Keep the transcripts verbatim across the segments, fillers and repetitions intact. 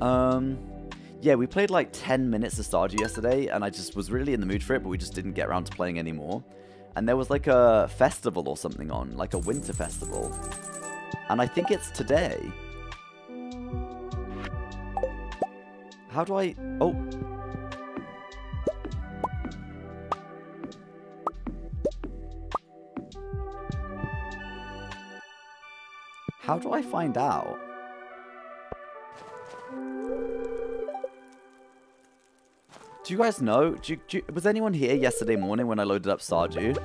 Um, yeah, we played like ten minutes of Stardew yesterday, and I just was really in the mood for it, but we just didn't get around to playing anymore. And there was like a festival or something on, like a winter festival. And I think it's today. How do I... Oh. How do I find out? Do you guys know? Do you, do you, was anyone here yesterday morning when I loaded up Stardew?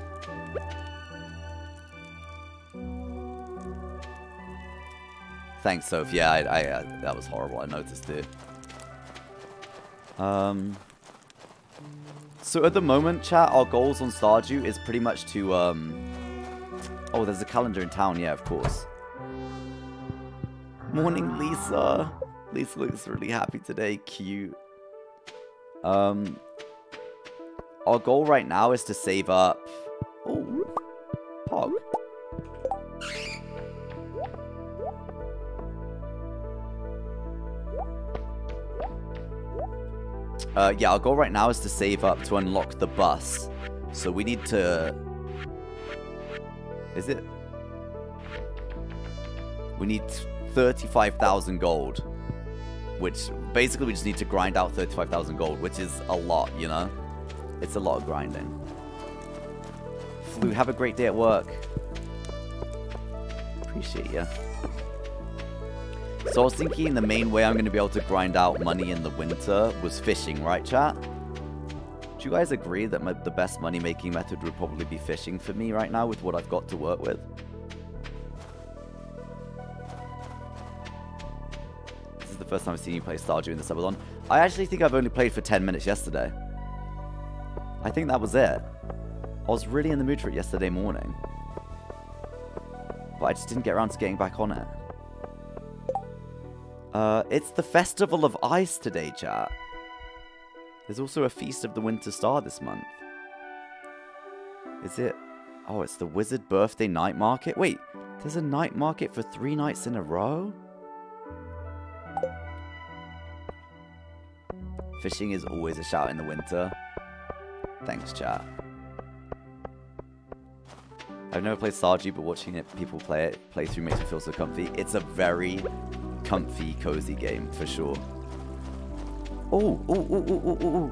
Thanks, Soph. Yeah, I, I, uh, that was horrible. I noticed it. Um, so at the moment, chat, our goals on Stardew is pretty much to... Um, oh, there's a calendar in town. Yeah, of course. Morning, Lisa. Lisa looks really happy today. Cute. Um, our goal right now is to save up. Oh, Pog. Uh, yeah, our goal right now is to save up to unlock the bus. So we need to. Is it? We need thirty-five thousand gold. Which, basically, we just need to grind out thirty-five thousand gold, which is a lot, you know? It's a lot of grinding. Flu, have a great day at work. Appreciate ya. So I was thinking the main way I'm going to be able to grind out money in the winter was fishing, right, chat? Do you guys agree that my, the best money-making method would probably be fishing for me right now with what I've got to work with? The first time I've seen you play Stardew in the subathon. I actually think I've only played for ten minutes yesterday. I think that was it. I was really in the mood for it yesterday morning. But I just didn't get around to getting back on it. Uh, it's the Festival of Ice today, chat. There's also a Feast of the Winter Star this month. Is it... Oh, it's the Wizard Birthday Night Market. Wait, there's a night market for three nights in a row? Fishing is always a shout in the winter. Thanks, chat. I've never played Stardew, but watching it, people play it, play through makes me feel so comfy. It's a very comfy, cozy game, for sure. Oh, oh, oh, oh, oh, oh.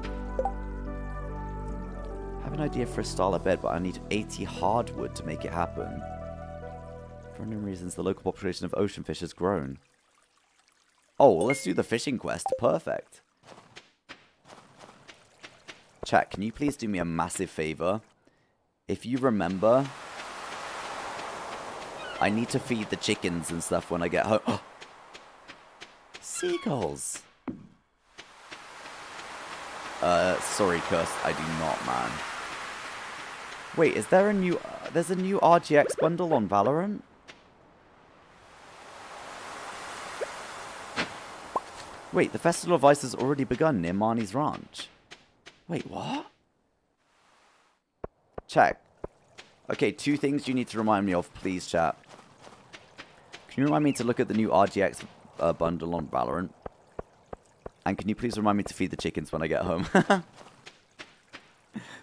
I have an idea for a style of bed, but I need eighty hardwood to make it happen. For random reasons, the local population of ocean fish has grown. Oh, well, let's do the fishing quest. Perfect. Chat, can you please do me a massive favor? If you remember, I need to feed the chickens and stuff when I get home. Oh! Seagulls! Uh, sorry, Cursed, I do not, man. Wait, is there a new... Uh, there's a new R G X bundle on Valorant? Wait, the Festival of Ice has already begun near Marnie's Ranch. Wait, what? Check. Okay, two things you need to remind me of, please, chat. Can you remind me to look at the new R G X uh, bundle on Valorant? And can you please remind me to feed the chickens when I get home?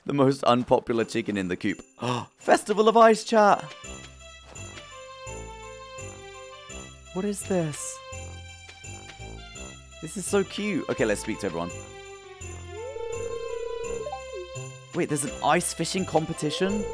The most unpopular chicken in the coop. Oh, Festival of Ice, chat! What is this? This is so cute. Okay, let's speak to everyone. Wait, there's an ice fishing competition?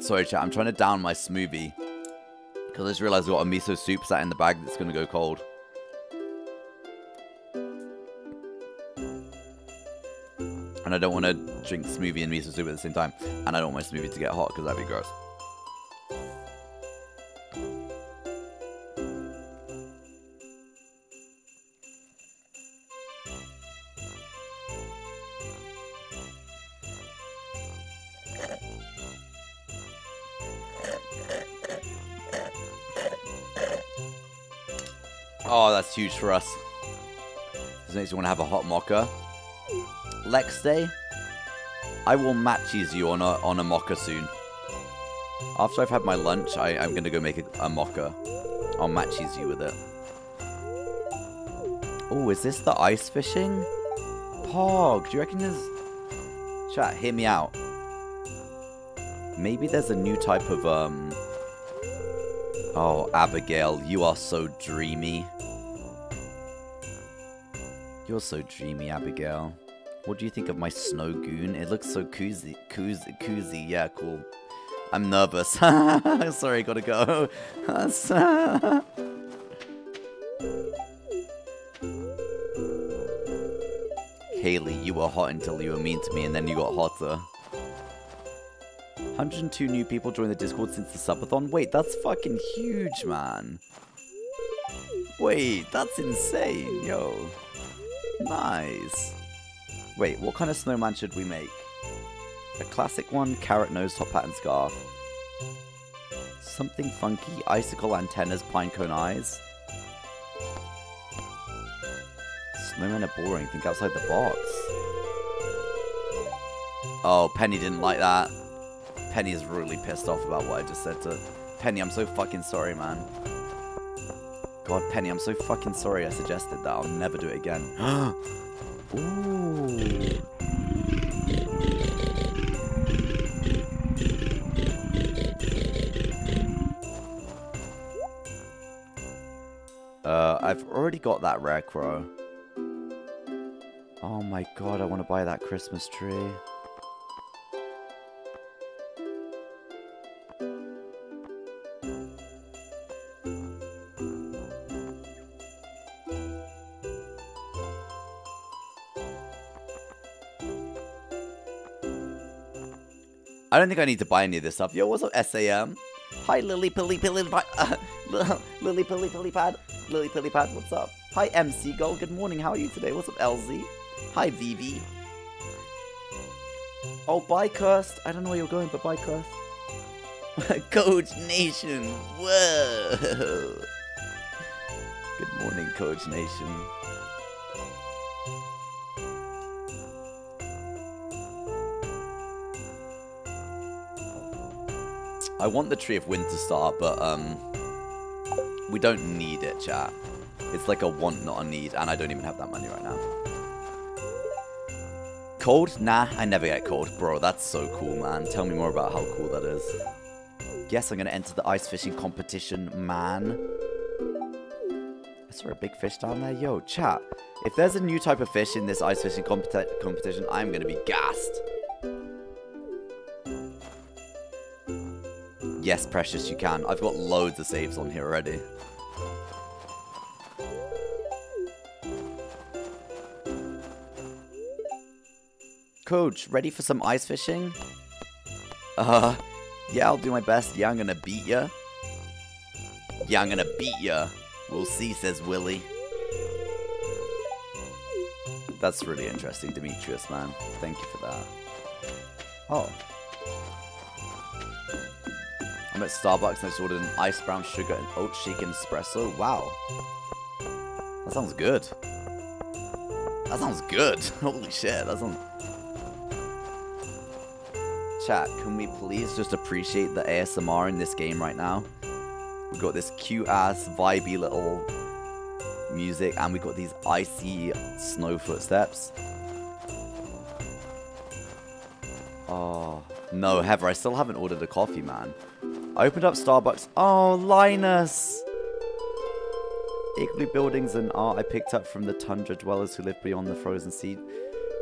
Sorry, chat, I'm trying to down my smoothie. Because I just realized I've got a miso soup sat in the bag that's going to go cold. And I don't want to drink smoothie and miso soup at the same time. And I don't want my smoothie to get hot because that'd be gross. Oh, that's huge for us. This makes me want to have a hot mocha. Lex Day? I will matches you on a, on a mocha soon. After I've had my lunch, I, I'm going to go make a, a mocha. I'll matches you with it. Oh, is this the ice fishing? Pog, do you reckon there's... Chat, hear me out. Maybe there's a new type of, um... Oh, Abigail, you are so dreamy. You're so dreamy, Abigail. What do you think of my snow goon? It looks so koozy. Koozy, koozy. Yeah, cool. I'm nervous. Sorry, gotta go. Haley, you were hot until you were mean to me, and then you got hotter. one hundred two new people joined the Discord since the subathon. Wait, that's fucking huge, man. Wait, that's insane, yo. Nice. Wait, what kind of snowman should we make? A classic one, carrot nose, top hat and scarf. Something funky, icicle antennas, pinecone eyes. Snowmen are boring, think outside the box. Oh, Penny didn't like that. Penny is really pissed off about what I just said to... Penny, I'm so fucking sorry, man. God, Penny, I'm so fucking sorry I suggested that. I'll never do it again. Ooh. Uh, I've already got that rare crow. Oh my god, I want to buy that Christmas tree. I don't think I need to buy any of this stuff. Yo, what's up, S A M? Hi, Lily Pilly Pilly Pad. Uh, Lily Pilly Pilly Pad. Lily Pilly Pad, what's up? Hi, M C Gold. Good morning. How are you today? What's up, L Z? Hi, Vivi. Oh, bye, Cursed. I don't know where you're going, but bye, Cursed. Coach Nation. Whoa. Good morning, Coach Nation. I want the Tree of Winter Star, but um, we don't need it, chat. It's like a want, not a need, and I don't even have that money right now. Cold? Nah, I never get cold. Bro, that's so cool, man. Tell me more about how cool that is. Yes, I'm going to enter the ice fishing competition, man. I saw a big fish down there. Yo, chat, if there's a new type of fish in this ice fishing competi competition, I'm going to be gassed. Yes, Precious, you can. I've got loads of saves on here already. Coach, ready for some ice fishing? Uh, yeah, I'll do my best. Yeah, I'm gonna beat ya. Yeah, I'm gonna beat ya. We'll see, says Willy. That's really interesting, Demetrius, man. Thank you for that. Oh. I'm at Starbucks and I just ordered an ice brown sugar and oat shake and espresso. Wow. That sounds good. That sounds good. Holy shit, that sounds... Chat, can we please just appreciate the A S M R in this game right now? We've got this cute-ass, vibey little music and we've got these icy snow footsteps. Oh, no, Heather, I still haven't ordered a coffee, man. I opened up Starbucks. Oh, Linus! Igloo buildings and art I picked up from the tundra dwellers who live beyond the frozen sea.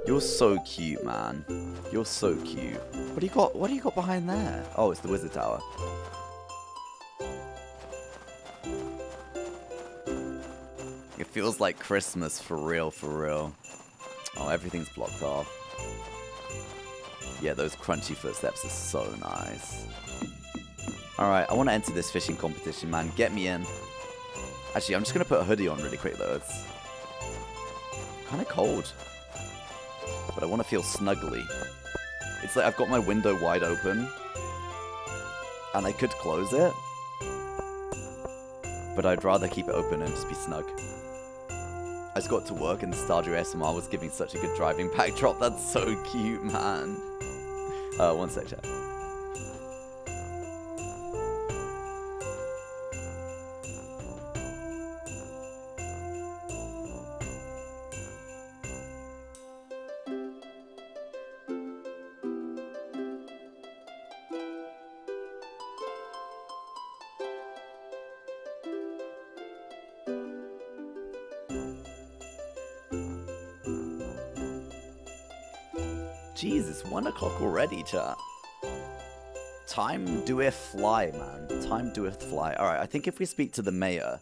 You're so cute, man. You're so cute. What do you got? What do you got behind there? Oh, it's the Wizard Tower. It feels like Christmas for real, for real. Oh, everything's blocked off. Yeah, those crunchy footsteps are so nice. Alright, I want to enter this fishing competition, man. Get me in. Actually, I'm just going to put a hoodie on really quick, though. It's kind of cold. But I want to feel snuggly. It's like I've got my window wide open. And I could close it. but I'd rather keep it open and just be snug. I just got to work and the Stardew A S M R was giving such a good driving backdrop. That's so cute, man. Uh, one sec, chat. One o'clock already, chat. Time doeth fly, man. Time doeth fly. Alright, I think if we speak to the mayor,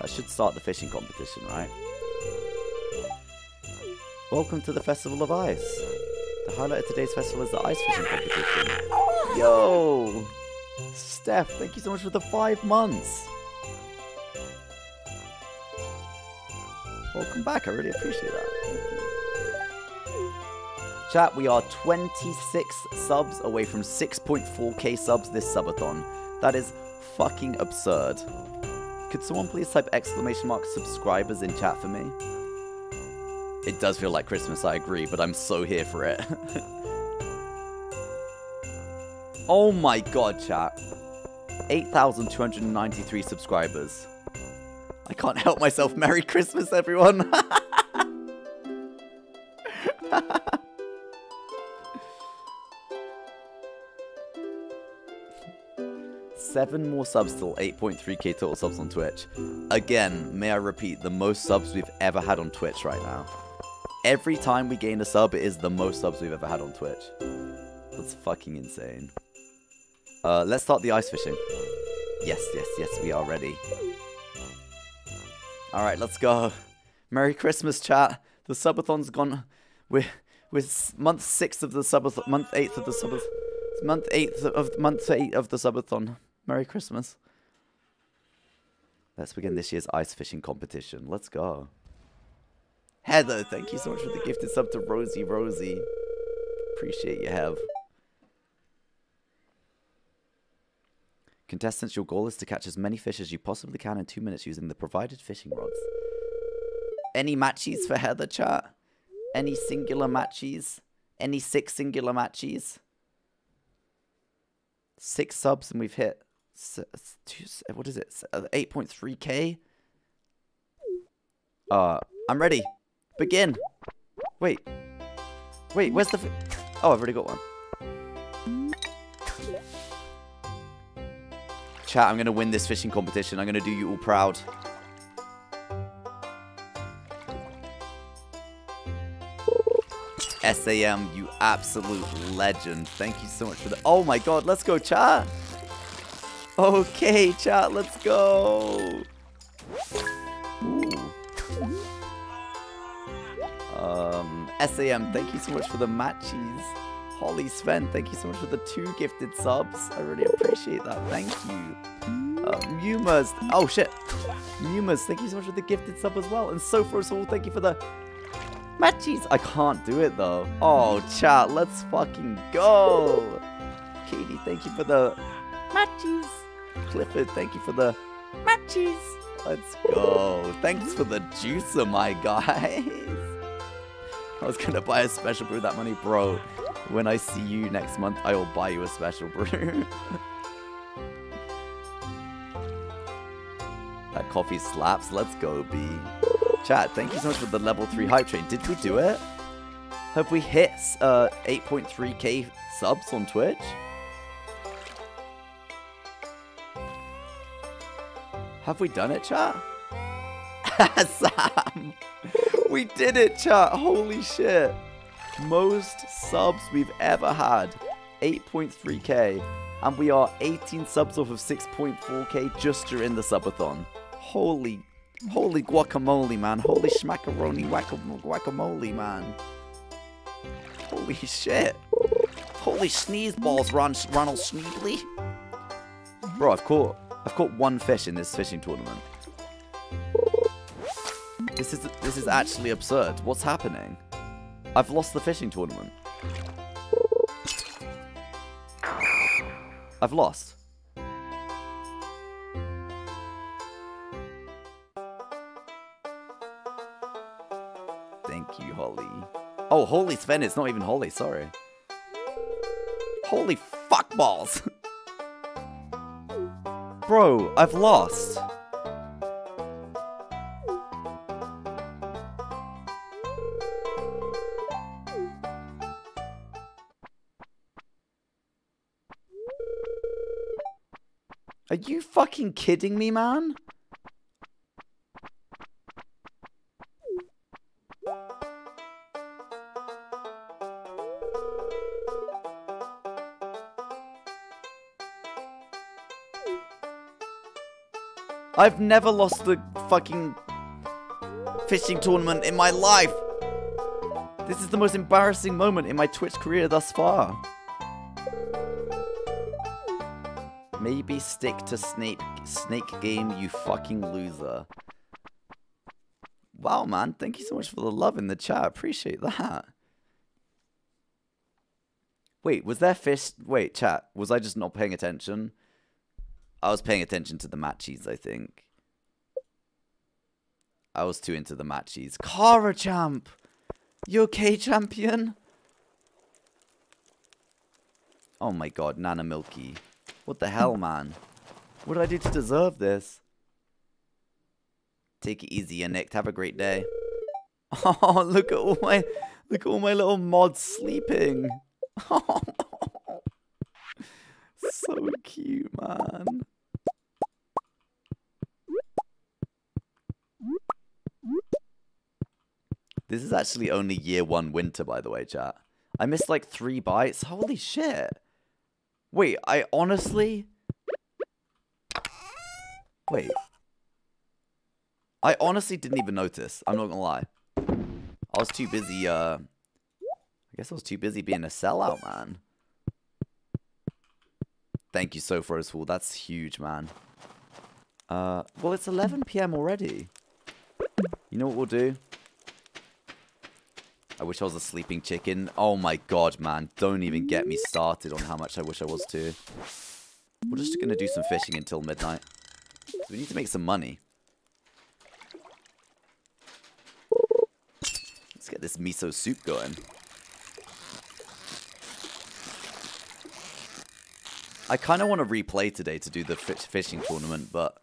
that should start the fishing competition, right? Welcome to the Festival of Ice. The highlight of today's festival is the ice fishing competition. Yo! Steph, thank you so much for the five months. Welcome back, I really appreciate that. Thank you. Chat, we are twenty-six subs away from six point four K subs this subathon. That is fucking absurd. Could someone please type exclamation mark subscribers in chat for me? It does feel like Christmas, I agree, but I'm so here for it. Oh my god, chat. eight thousand two hundred ninety-three subscribers. I can't help myself. Merry Christmas, everyone. Seven more subs till eight point three K total subs on Twitch. Again, may I repeat, the most subs we've ever had on Twitch right now. Every time we gain a sub, it is the most subs we've ever had on Twitch. That's fucking insane. Uh, let's start the ice fishing. Yes, yes, yes, we are ready. Alright, let's go. Merry Christmas, chat. The subathon's gone. We're, we're month six of the subathon. Month eighth of the subathon. Month eighth of, month eight of the subathon. Merry Christmas. Let's begin this year's ice fishing competition. Let's go. Heather, thank you so much for the gifted sub to Rosie Rosie. Appreciate you, Hev. Contestants, your goal is to catch as many fish as you possibly can in two minutes using the provided fishing rods. Any matchies for Heather, chat? Any singular matchies? Any six singular matchies? Six subs and we've hit... What is it? eight point three K? Uh, I'm ready. Begin. Wait. Wait, where's the... F oh, I've already got one. Chat, I'm going to win this fishing competition. I'm going to do you all proud. S A M, you absolute legend. Thank you so much for the... Oh my god, let's go, chat. Okay, chat, let's go. Ooh. Um, S A M, thank you so much for the matches. Holly Sven, thank you so much for the two gifted subs. I really appreciate that. Thank you. Uh, Mumas. Oh, shit. Mumas, thank you so much for the gifted sub as well. And SoFroSoul, thank you for the... Matches! I can't do it though. Oh, chat, let's fucking go! Katie, thank you for the matches! Clifford, thank you for the matches! Let's go! Thanks for the juicer, my guys! I was gonna buy a special brew that money, bro. When I see you next month, I will buy you a special brew. That coffee slaps. Let's go, B. Chat, thank you so much for the level three hype train. Did we do it? Have we hit uh, eight point three K subs on Twitch? Have we done it, chat? Sam! We did it, chat! Holy shit! Most subs we've ever had. eight point three K. And we are eighteen subs off of six point four K just during the subathon. Holy... Holy guacamole, man. Holy schmackaroni guacamole, man. Holy shit. Holy sneeze balls, Ron, Ronald Sneebly. Bro, I've caught I've caught one fish in this fishing tournament. This is this is actually absurd. What's happening? I've lost the fishing tournament. I've lost. Thank you, Holly. Oh, Holy Sven, it's not even Holly, sorry. Holy fuck balls! Bro, I've lost. Are you fucking kidding me, man? I've never lost the fucking fishing tournament in my life! This is the most embarrassing moment in my Twitch career thus far. Maybe stick to Snake, Snake Game, you fucking loser. Wow, man, thank you so much for the love in the chat, appreciate that. Wait, was there fish? Wait, chat, was I just not paying attention? I was paying attention to the matchies, I think. I was too into the matchies. Kara Champ! You okay, champion? Oh my god, Nana Milky. What the hell, man? What did I do to deserve this? Take it easy, Nick. Have a great day. Oh, look at all my look at all my little mods sleeping. Oh, so cute, man. This is actually only year one winter, by the way, chat. I missed like three bites. Holy shit. Wait, I honestly... Wait. I honestly didn't even notice. I'm not gonna lie. I was too busy, uh... I guess I was too busy being a sellout, man. Thank you so far, Fool. That's huge, man. Uh, well, it's eleven p m already. You know what we'll do? I wish I was a sleeping chicken. Oh my god, man. Don't even get me started on how much I wish I was too. We're just going to do some fishing until midnight. We need to make some money. Let's get this miso soup going. I kind of want to replay today to do the fishing tournament, but...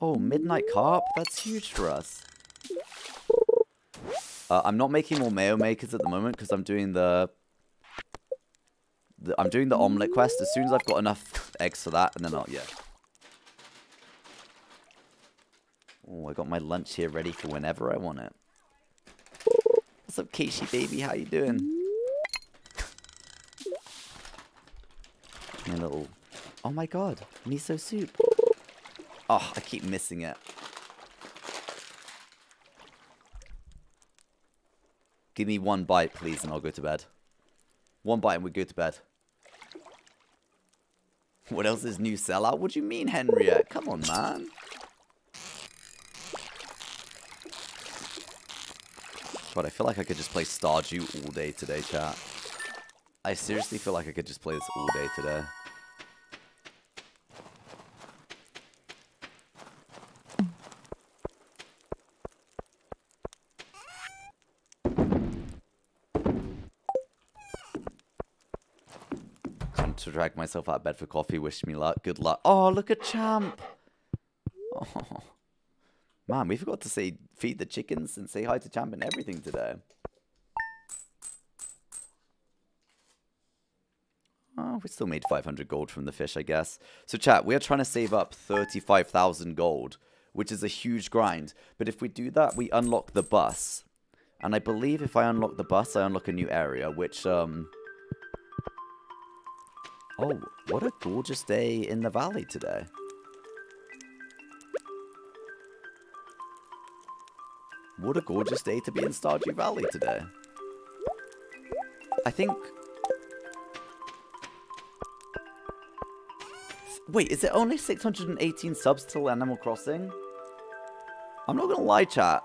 Oh, midnight carp? That's huge for us. Uh, I'm not making more mayo makers at the moment because I'm doing the, the... I'm doing the omelette quest. As soon as I've got enough eggs for that, and then I'll... Yeah. Oh, I got my lunch here ready for whenever I want it. What's up, Keishi baby? How you doing? A little... Oh my god, miso soup. Oh, I keep missing it. Give me one bite, please, and I'll go to bed. One bite and we go to bed. What else is new, sellout? What do you mean, Henriette? Come on, man. God, I feel like I could just play Stardew all day today, chat. I seriously feel like I could just play this all day today. Time to drag myself out of bed for coffee. Wish me luck. Good luck. Oh, look at Champ. Oh. Man, we forgot to say feed the chickens and say hi to Champ and everything today. Oh, we still made five hundred gold from the fish, I guess. So chat, we are trying to save up thirty-five thousand gold, which is a huge grind. But if we do that, we unlock the bus. And I believe if I unlock the bus, I unlock a new area, which, um... Oh, what a gorgeous day in the valley today. What a gorgeous day to be in Stardew Valley today. I think... Wait, is it only six hundred eighteen subs till Animal Crossing? I'm not gonna lie, chat.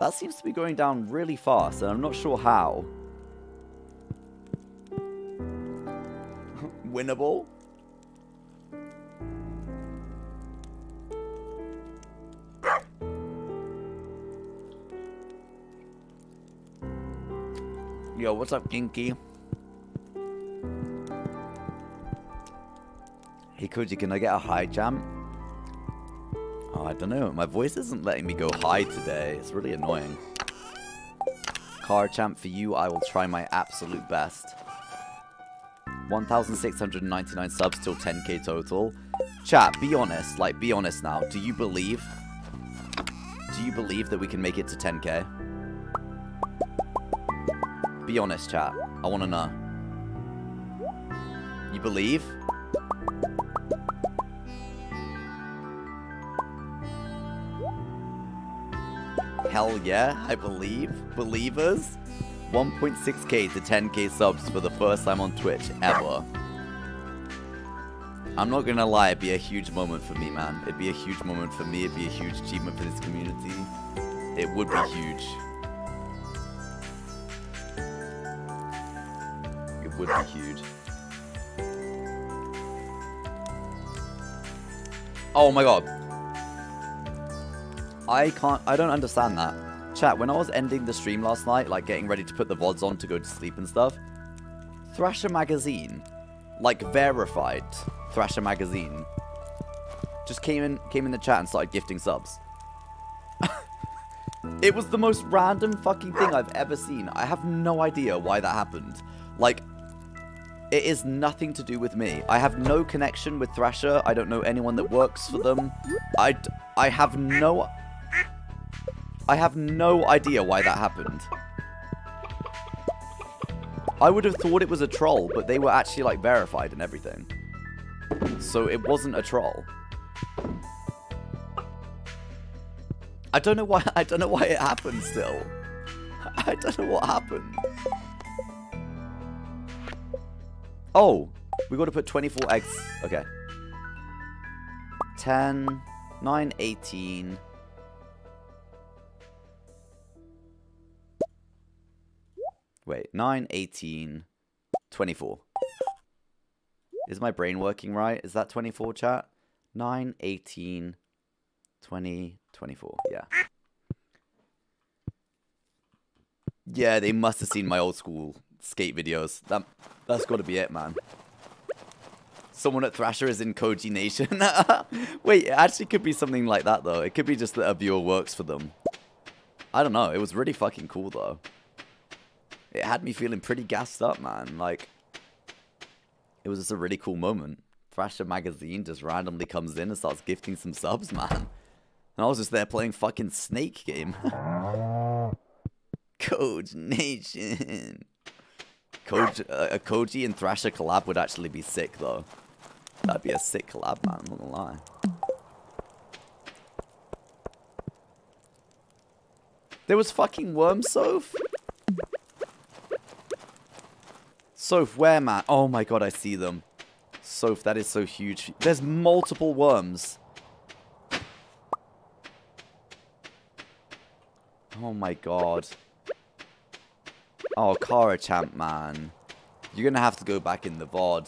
That seems to be going down really fast, and I'm not sure how. Winnable? Yo, what's up, Inky? Hey, Koji, can I get a high jam? Oh, I don't know. My voice isn't letting me go high today. It's really annoying. Car champ, for you, I will try my absolute best. one thousand six hundred ninety-nine subs till ten K total. Chat, be honest. Like, be honest now. Do you believe? Do you believe that we can make it to ten K? Be honest, chat. I want to know. You believe? Hell yeah, I believe. Believers? one point six K to ten K subs for the first time on Twitch ever. I'm not gonna lie, it'd be a huge moment for me, man. It'd be a huge moment for me, it'd be a huge achievement for this community. It would be huge. It would be huge. Oh my god. I can't, I don't understand that. Chat, when I was ending the stream last night, like getting ready to put the V O Ds on to go to sleep and stuff, Thrasher Magazine, like verified Thrasher Magazine, just came in came in the chat and started gifting subs. It was the most random fucking thing I've ever seen. I have no idea why that happened. Like, it is nothing to do with me. I have no connection with Thrasher. I don't know anyone that works for them. I, I have no... I have no idea why that happened. I would have thought it was a troll, but they were actually, like, verified and everything. So it wasn't a troll. I don't know why, I don't know why it happened still. I don't know what happened. Oh, we got to put twenty-four eggs. Okay. ten, nine, eighteen... Wait, nine, eighteen, twenty-four. Is my brain working right? Is that twenty-four, chat? nine, eighteen, twenty, twenty-four. Yeah. Yeah, they must have seen my old school skate videos. That, that's got to be it, man. Someone at Thrasher is in Koji Nation. Wait, it actually could be something like that, though. It could be just that a viewer works for them. I don't know. It was really fucking cool, though. It had me feeling pretty gassed up, man. Like, it was just a really cool moment. Thrasher Magazine just randomly comes in and starts gifting some subs, man. And I was just there playing fucking Snake Game. Koji Nation. Koji, uh, a Koji and Thrasher collab would actually be sick, though. That'd be a sick collab, man. I'm not gonna lie. There was fucking Worm Soph. Soph, where, man? Oh my god, I see them. Soph, that is so huge. There's multiple worms. Oh my god. Oh, Kara champ, man. You're gonna have to go back in the V O D.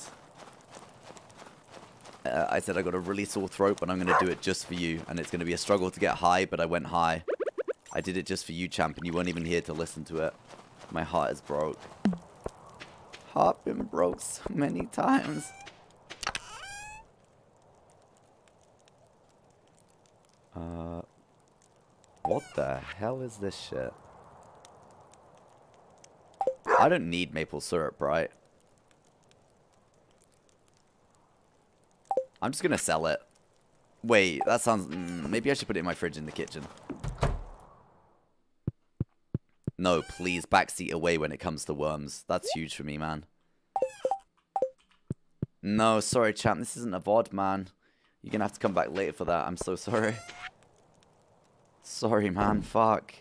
Uh, I said I got a really sore throat, but I'm gonna do it just for you. And it's gonna be a struggle to get high, but I went high. I did it just for you, champ, and you weren't even here to listen to it. My heart is broke. I've been broke so many times. Uh, what the hell is this shit? I don't need maple syrup, right? I'm just gonna sell it. Wait, that sounds... Mm, maybe I should put it in my fridge in the kitchen. No, please, backseat away when it comes to worms. That's huge for me, man. No, sorry, champ. This isn't a V O D, man. You're going to have to come back later for that. I'm so sorry. Sorry, man. Fuck.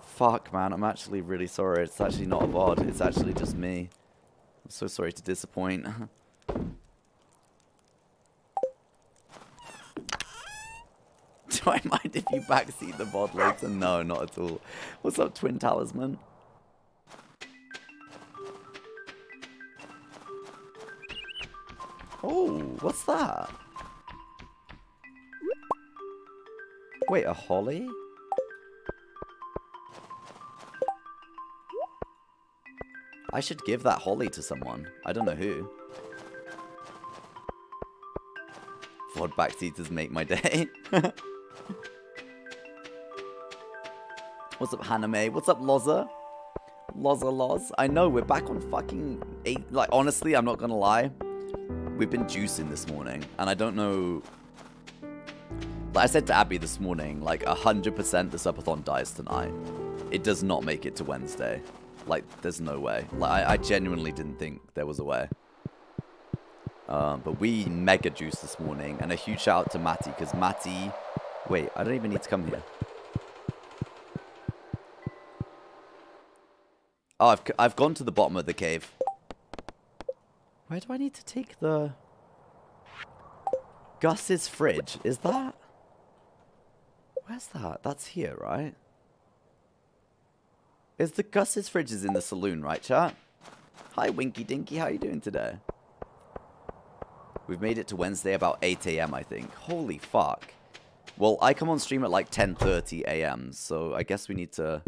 Fuck, man. I'm actually really sorry. It's actually not a V O D. It's actually just me. I'm so sorry to disappoint. Do I mind if you backseat the V O D later? No, not at all. What's up, Twin Talisman? Oh, what's that? Wait, a holly? I should give that holly to someone. I don't know who. Vod backseaters make my day. What's up, Haname? What's up, Lozza? Lozza Loz. I know, we're back on fucking eight. Like, honestly, I'm not gonna lie. We've been juicing this morning, and I don't know... Like I said to Abby this morning, like, one hundred percent the subathon dies tonight. It does not make it to Wednesday. Like, there's no way. Like, I, I genuinely didn't think there was a way. Um, but we mega juiced this morning, and a huge shout out to Matty, because Matty... Wait, I don't even need to come here. Oh, I've, I've gone to the bottom of the cave. Where do I need to take the... Gus's fridge? Is that... Where's that? That's here, right? Is the Gus's fridge is in the saloon, right, chat? Hi, Winky Dinky. How are you doing today? We've made it to Wednesday about eight A M, I think. Holy fuck. Well, I come on stream at like ten thirty A M, so I guess we need to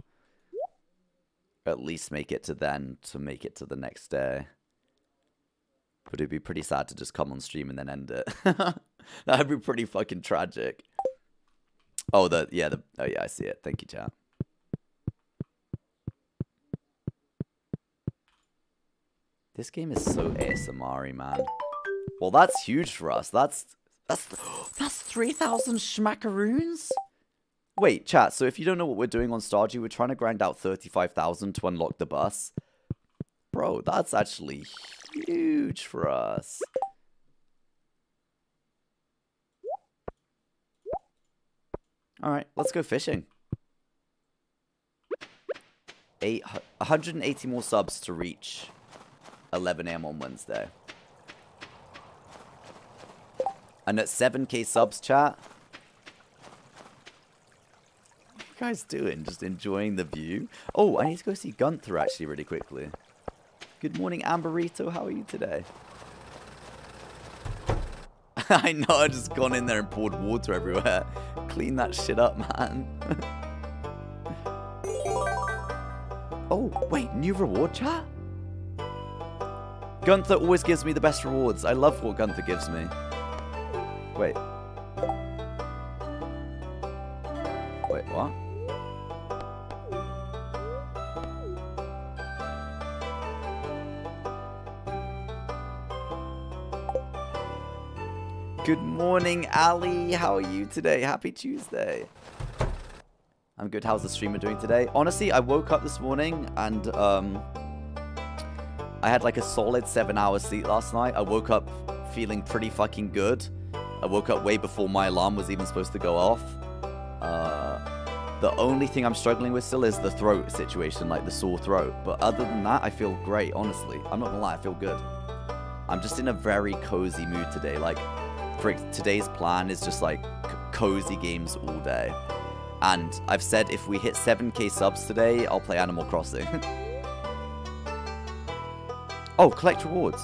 at least make it to then to make it to the next day. But it'd be pretty sad to just come on stream and then end it. That'd be pretty fucking tragic. Oh, the yeah, the oh yeah, I see it. Thank you, chat. This game is so A S M R-y, man. Well, that's huge for us. That's that's that's three thousand schmackaroons. Wait, chat. So if you don't know what we're doing on Stardew, we're trying to grind out thirty-five thousand to unlock the bus. Bro, that's actually huge for us. Alright, let's go fishing. Eight, one hundred eighty more subs to reach eleven A M on Wednesday. And at seven K subs, chat. What are you guys doing? Just enjoying the view? Oh, I need to go see Gunther actually really quickly. Good morning, Amberito. How are you today? I know, I've just gone in there and poured water everywhere. Clean that shit up, man. Oh, wait, new reward chat? Gunther always gives me the best rewards. I love what Gunther gives me. Wait. Wait, what? Good morning, Ali. How are you today? Happy Tuesday. I'm good. How's the streamer doing today? Honestly, I woke up this morning and um, I had like a solid seven hours sleep last night. I woke up feeling pretty fucking good. I woke up way before my alarm was even supposed to go off. Uh, the only thing I'm struggling with still is the throat situation, like the sore throat. But other than that, I feel great, honestly. I'm not gonna lie, I feel good. I'm just in a very cozy mood today. Like, for today's plan is just like cozy games all day, and I've said if we hit seven K subs today, I'll play Animal Crossing. Oh, collect rewards.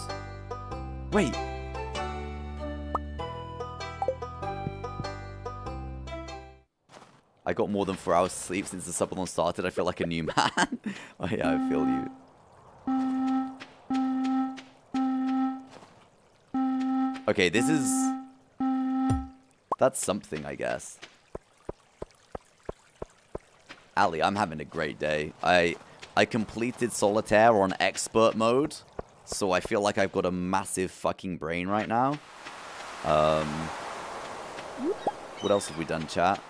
Wait. I got more than four hours sleep since the subathon started. I feel like a new man. Oh yeah, I feel you. Okay, this is... That's something, I guess. Ali, I'm having a great day. I I completed Solitaire on expert mode, so I feel like I've got a massive fucking brain right now. Um, what else have we done, chat?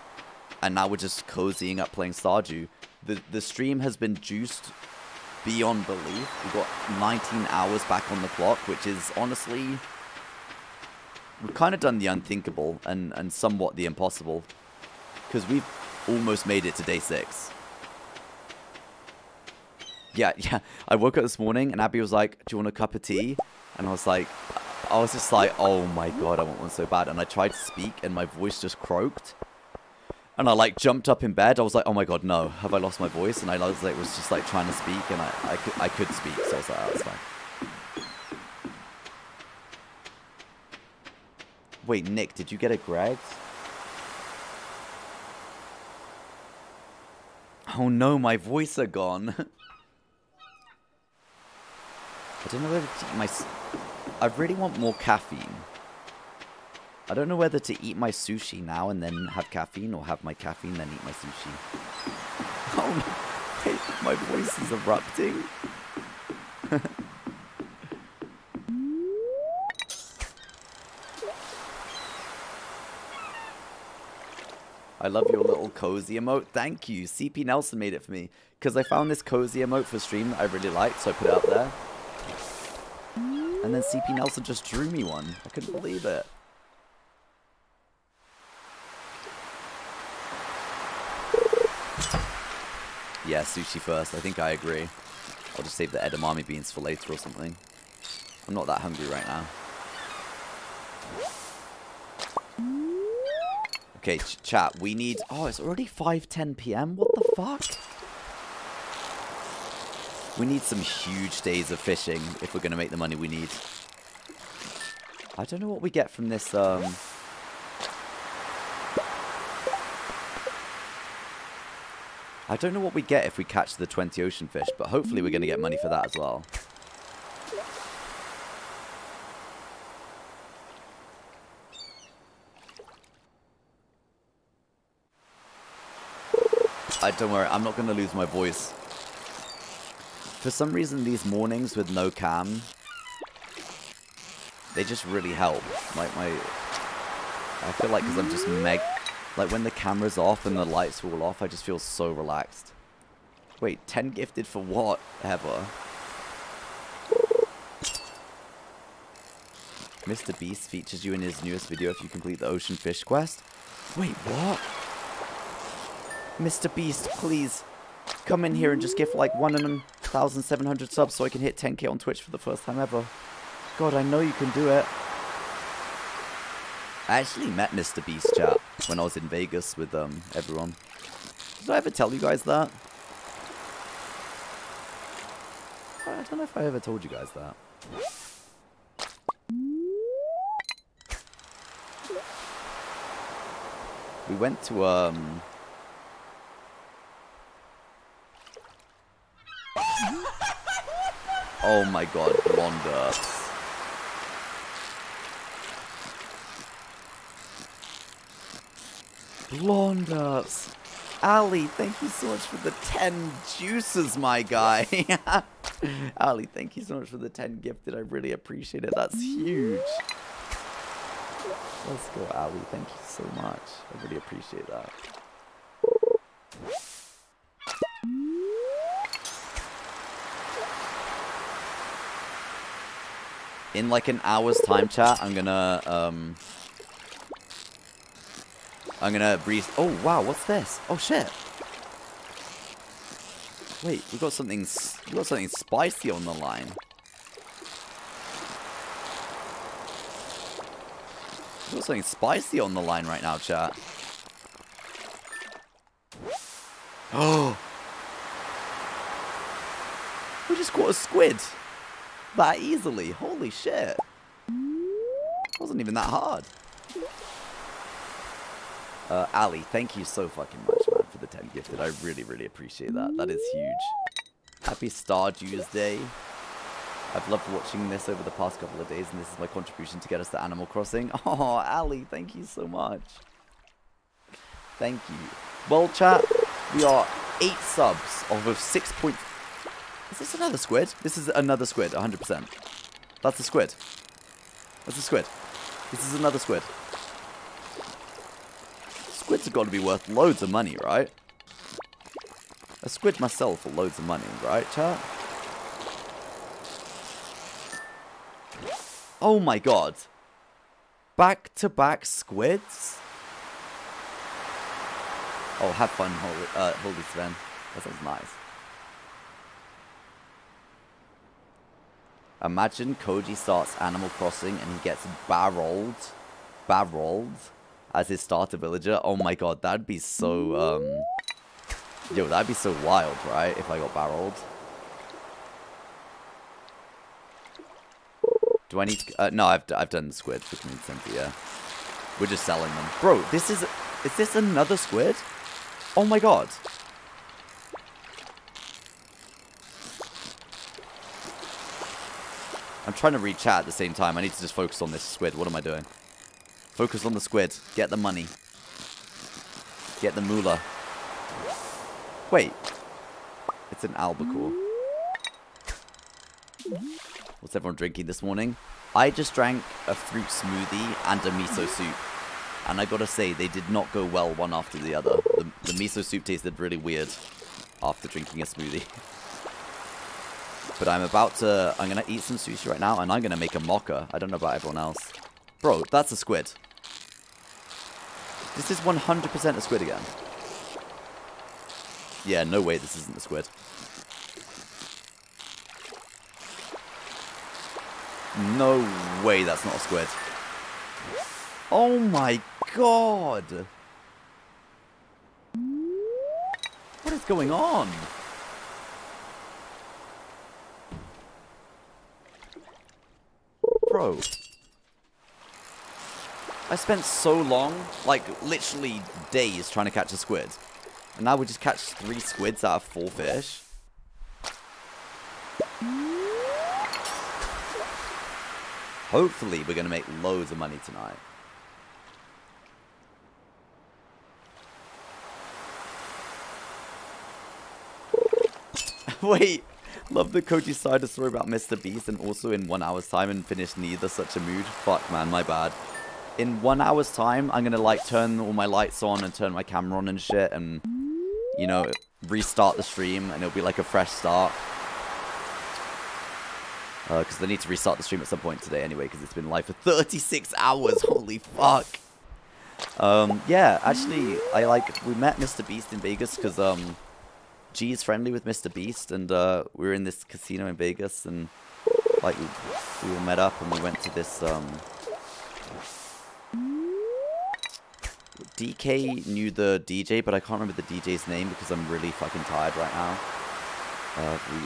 And now we're just cozying up playing Stardew. The, the stream has been juiced beyond belief. We've got nineteen hours back on the clock, which is honestly... We've kind of done the unthinkable and, and somewhat the impossible, because we've almost made it to day six. Yeah, yeah. I woke up this morning and Abby was like, do you want a cup of tea? And I was like, I was just like, oh my God, I want one so bad. And I tried to speak and my voice just croaked. And I like jumped up in bed. I was like, oh my God, no. Have I lost my voice? And I was, like, was just like trying to speak and I, I, could, I could speak. So I was like, oh, that's fine. Wait, Nick, did you get a Greg? Oh no, my voice are gone. don't know whether to eat my... I really want more caffeine. I don't know whether to eat my sushi now and then have caffeine, or have my caffeine then eat my sushi. Oh, my, my voice is erupting. I love your little cozy emote. Thank you. C P Nelson made it for me, because I found this cozy emote for stream that I really liked, so I put it up there. And then C P Nelson just drew me one. I couldn't believe it. Yeah, sushi first. I think I agree. I'll just save the edamame beans for later or something. I'm not that hungry right now. Okay, ch chat, we need... Oh, it's already five ten p m? What the fuck? We need some huge days of fishing if we're going to make the money we need. I don't know what we get from this, um... I don't know what we get if we catch the twenty ocean fish, but hopefully we're going to get money for that as well. I, don't worry, I'm not going to lose my voice. For some reason, these mornings with no cam, they just really help. Like my, I feel like because I'm just meg, like when the camera's off and the lights are all off, I just feel so relaxed. Wait, ten gifted for what? Ever. Mister Beast features you in his newest video if you complete the ocean fish quest. Wait, what? Mister Beast, please come in here and just give like one thousand seven hundred subs so I can hit ten K on Twitch for the first time ever. God, I know you can do it. I actually met Mister Beast, chat, when I was in Vegas with um everyone. Did I ever tell you guys that? I don't know if I ever told you guys that. We went to um... Oh my god, blonde earths. Blonde earths. Ali, thank you so much for the ten juices, my guy. Ali, thank you so much for the ten gifted. I really appreciate it. That's huge. Let's go, Ali. Thank you so much. I really appreciate that. In like an hour's time, chat, I'm gonna, um... I'm gonna breeze... Oh, wow, what's this? Oh, shit! Wait, we got something... We got something spicy on the line. We got something spicy on the line right now, chat. Oh! We just caught a squid! That easily. Holy shit. Wasn't even that hard. Uh, Ali, thank you so fucking much, man, for the ten gifted. I really, really appreciate that. That is huge. Happy Stardew's Day. I've loved watching this over the past couple of days, and this is my contribution to get us to Animal Crossing. Oh, Ali, thank you so much. Thank you. Well, chat, we are eight subs off of six point five. Is this another squid? This is another squid, one hundred percent. That's a squid. That's a squid. This is another squid. Squids have got to be worth loads of money, right? A squid must sell for loads of money, right, chat? Oh my god. Back-to-back squids? Oh, have fun, Holy, uh, Holy Sven. That sounds nice. Imagine Koji starts Animal Crossing and he gets barreled, barreled as his starter villager. Oh my god, that'd be so, um, yo, that'd be so wild, right, if I got barreled. Do I need to, uh, no, I've, I've done the squid, which means simply, yeah. We're just selling them. Bro, this is, is this another squid? Oh my god. I'm trying to read chat at the same time. I need to just focus on this squid. What am I doing? Focus on the squid. Get the money. Get the moolah. Wait. It's an albacore. What's everyone drinking this morning? I just drank a fruit smoothie and a miso soup. And I gotta say, they did not go well one after the other. The, the miso soup tasted really weird after drinking a smoothie. But I'm about to... I'm gonna eat some sushi right now, and I'm gonna make a mocha. I don't know about everyone else. Bro, that's a squid. This is one hundred percent a squid again. Yeah, no way this isn't a squid. No way that's not a squid. Oh my god! What is going on? Bro. I spent so long, like literally days, trying to catch a squid. And now we just catch three squids out of four fish. Hopefully we're going to make loads of money tonight. Wait, love the Koji side of story about Mister Beast and also in one hour's time and finish neither such a mood. Fuck man, my bad. In one hour's time, I'm going to like turn all my lights on and turn my camera on and shit and, you know, restart the stream and it'll be like a fresh start. Because uh, they need to restart the stream at some point today anyway, because it's been live for thirty-six hours. Holy fuck. Um, yeah, actually, I like, we met Mister Beast in Vegas because um, G is friendly with Mister Beast. And uh, we were in this casino in Vegas and like we, we all met up and we went to this um, D K knew the D J, but I can't remember the D J's name because I'm really fucking tired right now. Uh, we,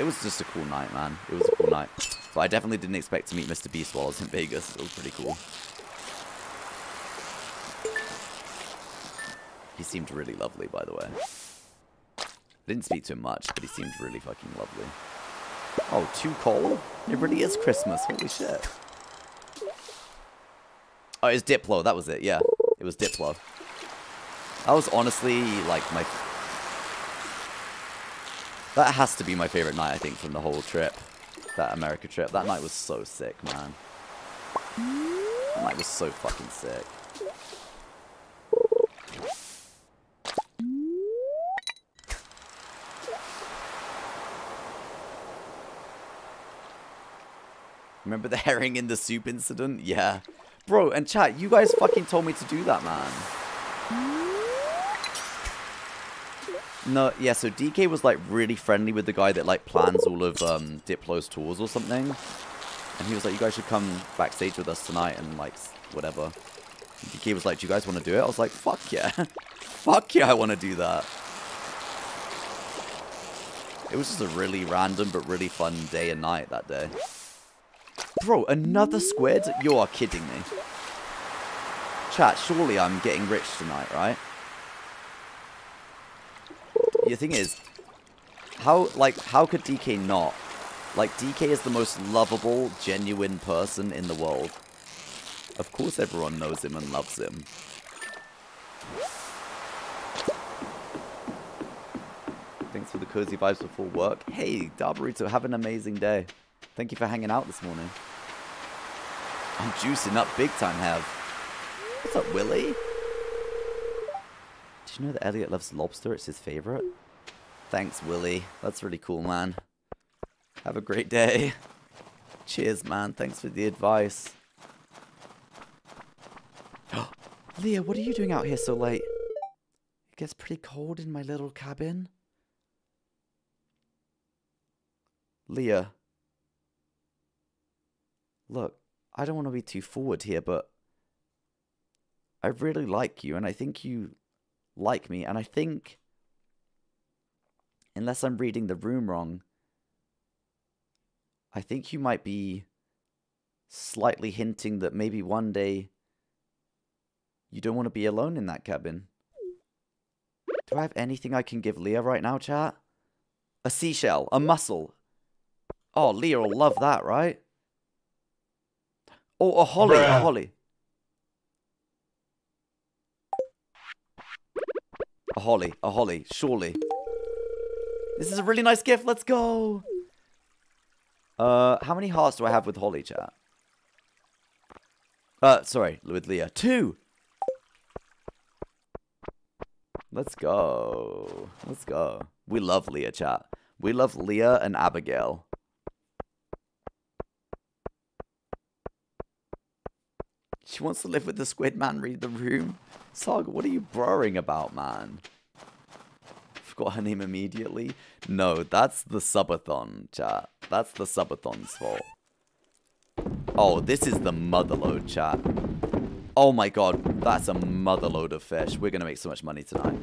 It was just a cool night, man. It was a cool night. But I definitely didn't expect to meet Mister Beast while I was in Vegas. It was pretty cool. He seemed really lovely, by the way. I didn't speak to him much, but he seemed really fucking lovely. Oh, too cold? It really is Christmas. Holy shit. Oh, it was Diplo. That was it. Yeah, it was Diplo. That was honestly, like, my... That has to be my favorite night, I think, from the whole trip. That America trip. That night was so sick, man. That night was so fucking sick. Remember the herring in the soup incident? Yeah. Bro, and chat, you guys fucking told me to do that, man. No, yeah, so D K was, like, really friendly with the guy that, like, plans all of um, Diplo's tours or something. And he was like, you guys should come backstage with us tonight and, like, whatever. And D K was like, do you guys want to do it? I was like, fuck yeah. Fuck yeah, I want to do that. It was just a really random but really fun day and night that day. Bro, another squid? You are kidding me. Chat, surely I'm getting rich tonight, right? The thing is, how, like, how could D K not? Like, D K is the most lovable, genuine person in the world. Of course everyone knows him and loves him. Thanks for the cozy vibes before work. Hey, Darbarito, have an amazing day. Thank you for hanging out this morning. I'm juicing up big time, Hev. What's up, Willie? Did you know that Elliot loves lobster? It's his favorite. Thanks, Willie. That's really cool, man. Have a great day. Cheers, man. Thanks for the advice. Leah, what are you doing out here so late? It gets pretty cold in my little cabin. Leah. Look, I don't want to be too forward here, but I really like you, and I think you... like me, and I think, unless I'm reading the room wrong, I think you might be slightly hinting that maybe one day you don't want to be alone in that cabin. Do I have anything I can give Leah right now, chat? A seashell, a mussel. Oh, Leah will love that, right? Oh, a holly, Bruh. a holly. A holly, a holly, surely. This is a really nice gift, let's go! Uh, how many hearts do I have with holly, chat? Uh, sorry, with Leah. Two! Let's go. Let's go. We love Leah, chat. We love Leah and Abigail. She wants to live with the squid, man. Read the room. Saga, what are you brewing about, man? Forgot her name immediately. No, that's the subathon, chat. That's the subathon's fault. Oh, this is the motherload, chat. Oh my god, that's a motherload of fish. We're going to make so much money tonight.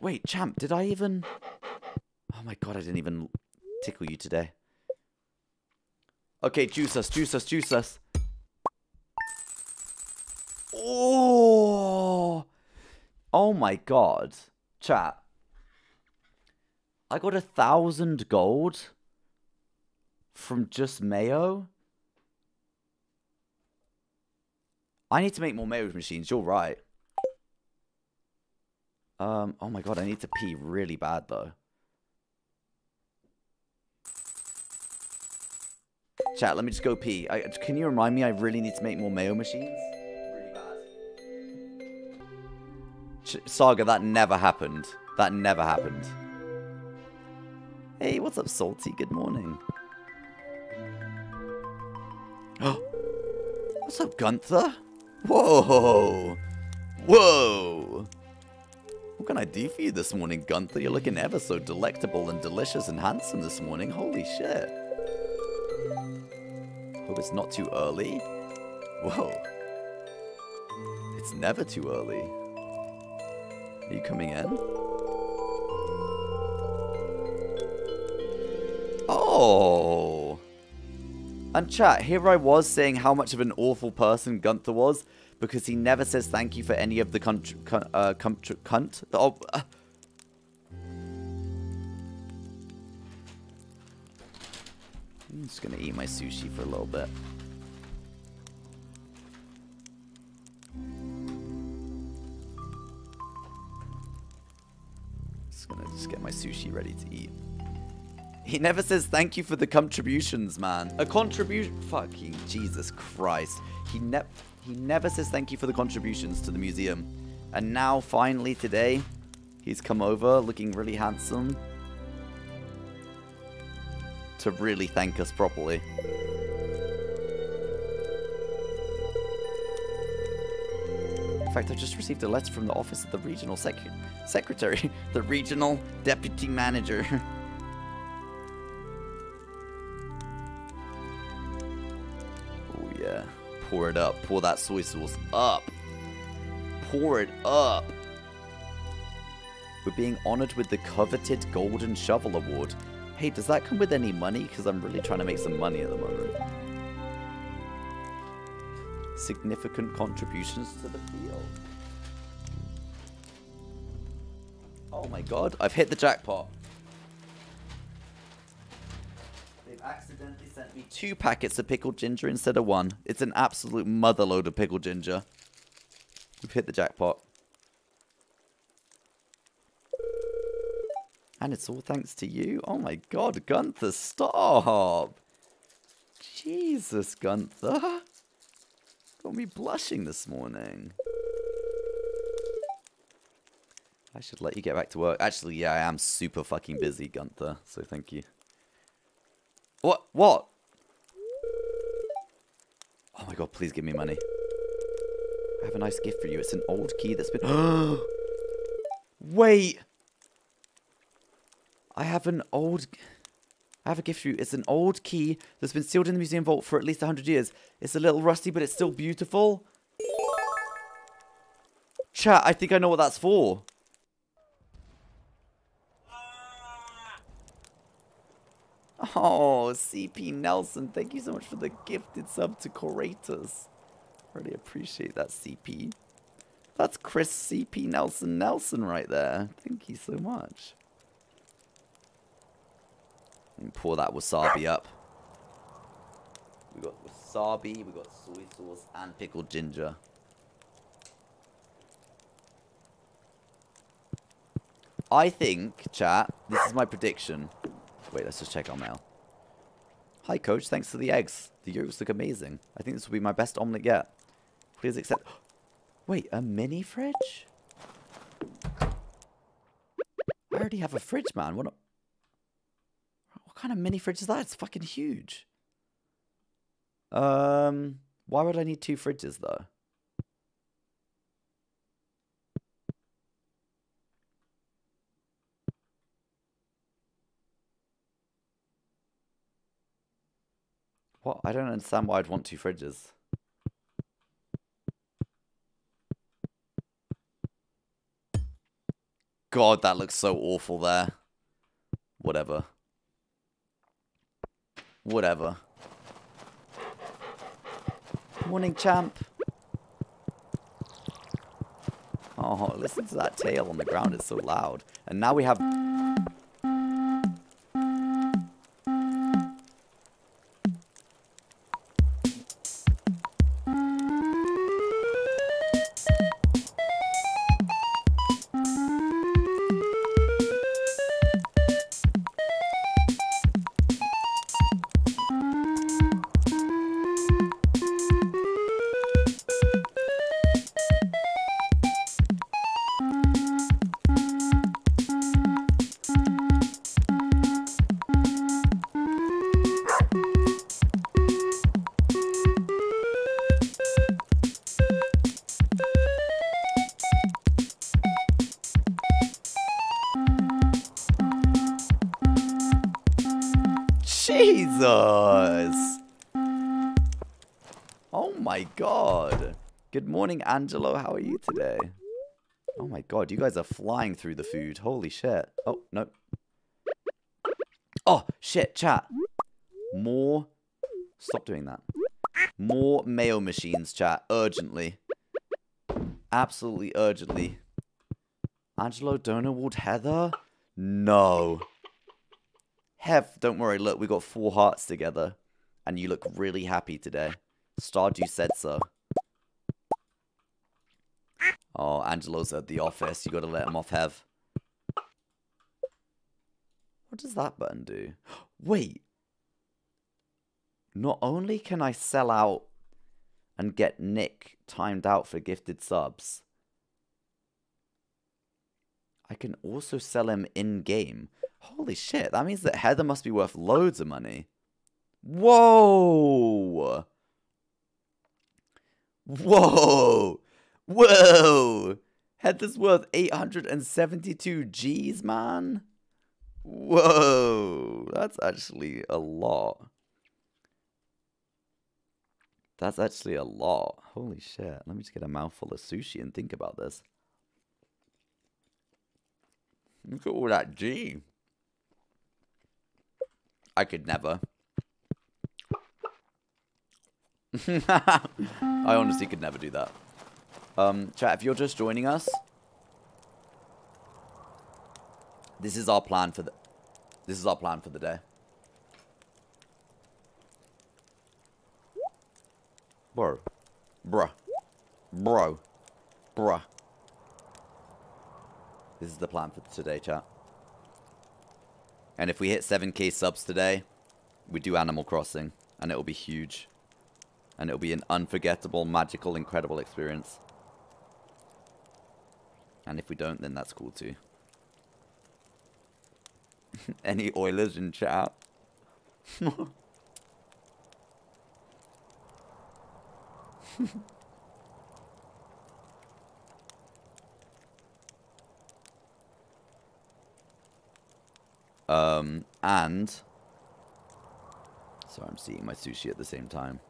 Wait, champ, did I even... Oh my god, I didn't even tickle you today. Okay, juice us, juice us, juice us. Oh, oh my god, chat. I got a thousand gold from just mayo. I need to make more mayo machines. You're right. Um. Oh my god, I need to pee really bad though. Chat, let me just go pee. I, can you remind me I really need to make more mayo machines? Really bad. Ch Saga, that never happened. That never happened. Hey, what's up, Salty? Good morning. What's up, Gunther? Whoa. Whoa. What can I do for you this morning, Gunther? You're looking ever so delectable and delicious and handsome this morning. Holy shit. Hope it's not too early. Whoa. It's never too early. Are you coming in? Oh. And chat, here I was saying how much of an awful person Gunther was because he never says thank you for any of the cunt... cunt... Uh, cunt, cunt oh, uh. I'm just gonna eat my sushi for a little bit. Just gonna just get my sushi ready to eat. He never says thank you for the contributions, man. A contribution, fucking Jesus Christ. He ne he never says thank you for the contributions to the museum. And now finally today, he's come over looking really handsome. To really thank us properly. In fact, I've just received a letter from the office of the regional sec secretary, the regional deputy manager. Oh yeah, pour it up, pour that soy sauce up, pour it up. We're being honored with the coveted Golden Shovel Award. Hey, does that come with any money? Because I'm really trying to make some money at the moment. Significant contributions to the field. Oh my god, I've hit the jackpot. They've accidentally sent me two packets of pickled ginger instead of one. It's an absolute motherload of pickled ginger. We've hit the jackpot. And it's all thanks to you? Oh my god, Gunther, stop! Jesus, Gunther! Got me blushing this morning. I should let you get back to work. Actually, yeah, I am super fucking busy, Gunther, so thank you. What? What? Oh my god, please give me money. I have a nice gift for you. It's an old key that's been... Wait! I have an old... I have a gift for you. It's an old key that's been sealed in the museum vault for at least a hundred years. It's a little rusty, but it's still beautiful. Chat, I think I know what that's for. Oh, C P Nelson, thank you so much for the gifted sub to Coratus. Really appreciate that, C P. That's Chris C P Nelson Nelson right there. Thank you so much. Let me pour that wasabi up. We got wasabi, we got soy sauce, and pickled ginger. I think, chat, this is my prediction. Wait, let's just check our mail. Hi, Coach. Thanks for the eggs. The yolks look amazing. I think this will be my best omelette yet. Please accept... Wait, a mini fridge? I already have a fridge, man. What, a... what kind of mini fridge is that? It's fucking huge. Um, why would I need two fridges, though? What? I don't understand why I'd want two fridges. God, that looks so awful there. Whatever. Whatever. Morning, champ. Oh, listen to that tail on the ground. It's so loud. And now we have... Morning, Angelo. How are you today? Oh my god, you guys are flying through the food. Holy shit. Oh, no. Oh, shit, chat. More. Stop doing that. More mail machines, chat. Urgently. Absolutely urgently. Angelo, donor award, Heather? No. Hef, don't worry. Look, we got four hearts together. And you look really happy today. Stardew said so. Oh, Angelo's at the office. You gotta let him off, Hev. What does that button do? Wait. Not only can I sell out and get Nick timed out for gifted subs, I can also sell him in-game. Holy shit, that means that Heather must be worth loads of money. Whoa! Whoa! Whoa! Heather's worth eight hundred seventy-two G's, man. Whoa! That's actually a lot. That's actually a lot. Holy shit. Let me just get a mouthful of sushi and think about this. Look at all that G. I could never. I honestly could never do that. Um, chat, if you're just joining us, this is our plan for the, this is our plan for the day. Bro. Bruh. Bro. Bruh. This is the plan for today, chat. And if we hit seven K subs today, we do Animal Crossing, and it'll be huge. And it'll be an unforgettable, magical, incredible experience. And if we don't, then that's cool too. Any Oilers in chat? um, and... Sorry, I'm seeing my sushi at the same time.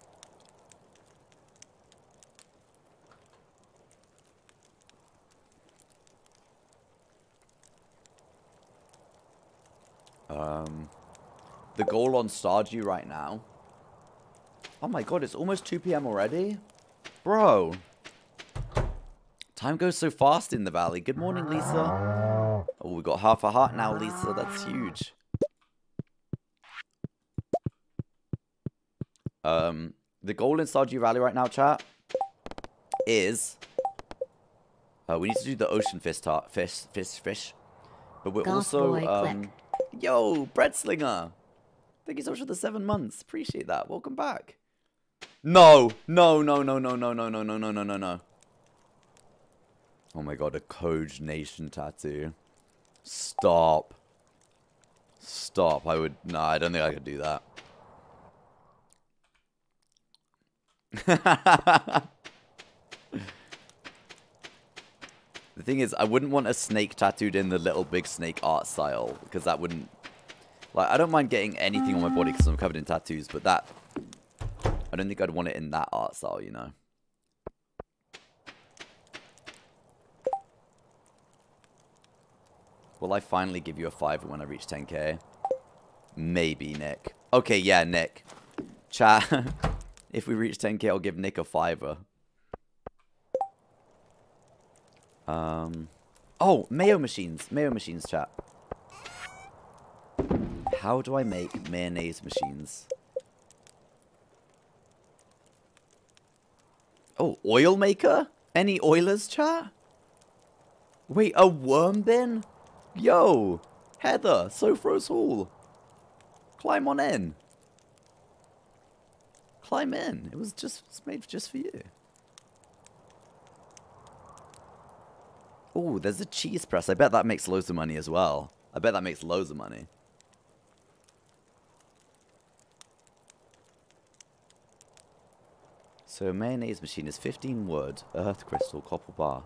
Um, the goal on Stardew right now. Oh my god, it's almost two P M already? Bro. Time goes so fast in the valley. Good morning, Lisa. Oh, we got half a heart now, Lisa. That's huge. Um, the goal in Stardew Valley right now, chat, is uh, we need to do the ocean fish, tar fish, fish, fish. But we're Golf also, boy, um, yo, Breadslinger. Thank you so much for the seven months. Appreciate that. Welcome back. No, no, no, no, no, no, no, no, no, no, no, no, no. Oh my god, a Koji Nation tattoo. Stop. Stop. I would. No, nah, I don't think I could do that. The thing is, I wouldn't want a snake tattooed in the Little Big Snake art style, because that wouldn't. Like, I don't mind getting anything on my body because I'm covered in tattoos, but that. I don't think I'd want it in that art style, you know. Will I finally give you a fiver when I reach ten K? Maybe, Nick. Okay, yeah, Nick. Chat, if we reach ten K, I'll give Nick a fiver. Um. Oh, mayo machines. Mayo machines, chat. How do I make mayonnaise machines? Oh, oil maker? Any oilers, chat? Wait, a worm bin? Yo, Heather, Sofros Hall. Climb on in. Climb in. It was just it's made just for you. Oh, there's a cheese press. I bet that makes loads of money as well. I bet that makes loads of money. So, mayonnaise machine is fifteen wood, earth crystal, copper bar.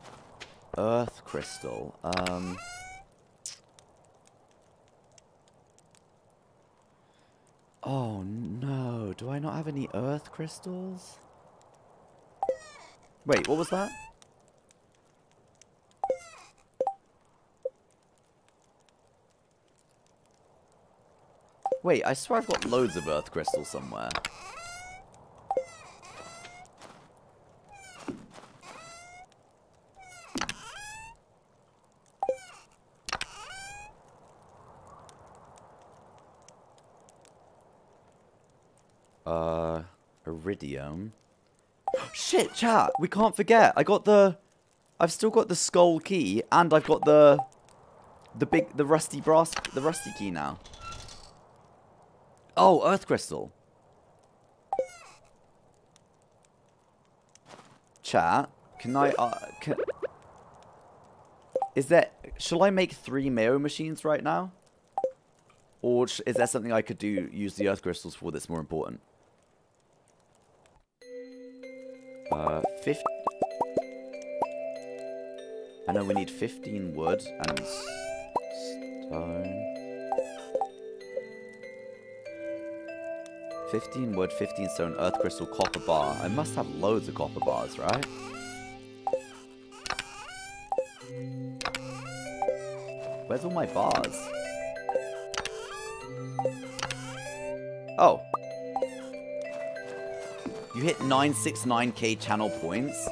Earth crystal. Um... Oh no, do I not have any earth crystals? Wait, what was that? Wait, I swear I've got loads of earth crystals somewhere. Uh, iridium. Shit, chat! We can't forget. I got the... I've still got the skull key, and I've got the... The big... The rusty brass... The rusty key now. Oh, earth crystal. Chat, can I... Uh, can... Is there... Shall I make three mayo machines right now? Or is there something I could do, use the earth crystals for that's more important? Uh, fifty. I know we need fifteen wood and stone. fifteen wood, fifteen stone, earth crystal, copper bar. I must have loads of copper bars, right? Where's all my bars? Oh. You hit nine six nine K channel points.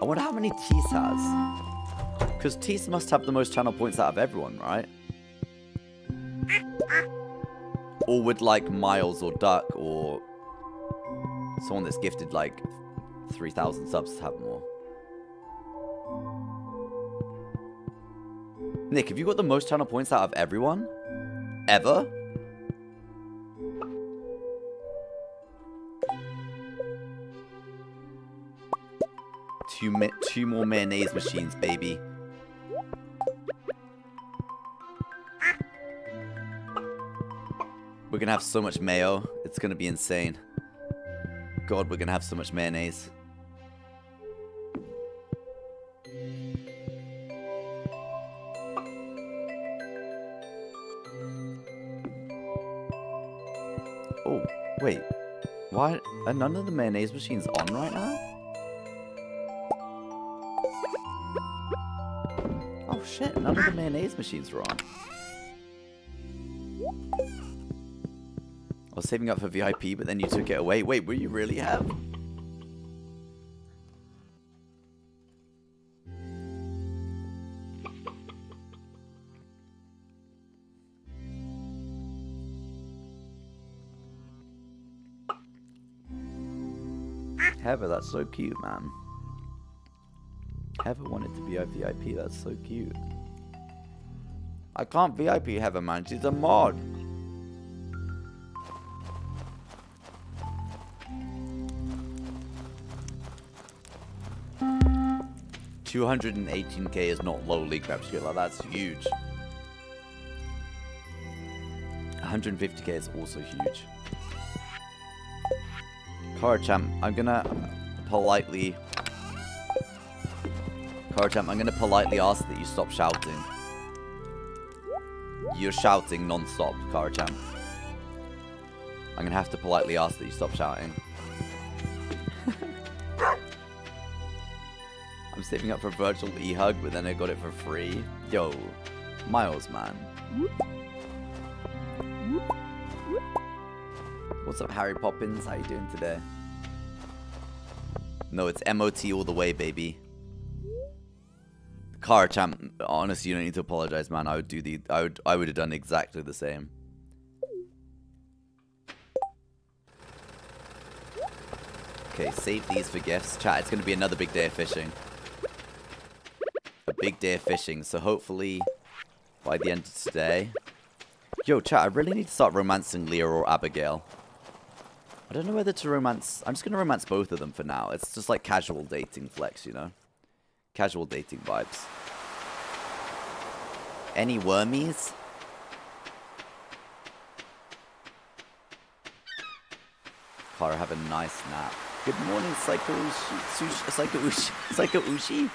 I wonder how many Tees has. Because Tees must have the most channel points out of everyone, right? Or would like Miles or Duck or someone that's gifted like three thousand subs have more. Nick, have you got the most channel points out of everyone? Ever? Two, ma two more mayonnaise machines, baby. We're gonna have so much mayo. It's gonna be insane. God, we're gonna have so much mayonnaise. Oh, wait. Why are none of the mayonnaise machines on right now? Shit, none of the mayonnaise machines are on. I was saving up for V I P, but then you took it away. Wait, will you really have? Heather, that's so cute, man. Heather wanted to be a V I P, that's so cute. I can't V I P Heather, man, she's a mod. two hundred eighteen K is not lowly crap shit, like that's huge. one hundred fifty K is also huge. Karacham, I'm gonna politely Karacham, I'm gonna politely ask that you stop shouting. You're shouting non-stop, Karacham. I'm gonna have to politely ask that you stop shouting. I'm saving up for a virtual e-hug, but then I got it for free. Yo, Miles, man. What's up, Harry Poppins? How you doing today? No, it's M O T all the way, baby. Car champ, honestly, you don't need to apologize, man. I would do the, I would, I would have done exactly the same. Okay, save these for gifts. Chat, it's gonna be another big day of fishing. A big day of fishing. So hopefully, by the end of today. Yo, chat, I really need to start romancing Leah or Abigail. I don't know whether to romance... I'm just going to romance both of them for now. It's just like casual dating flex, you know? Casual dating vibes. Any wormies? Cara, have a nice nap. Good morning, Psycho Sushi. Psycho Ushi. Psycho Ushi?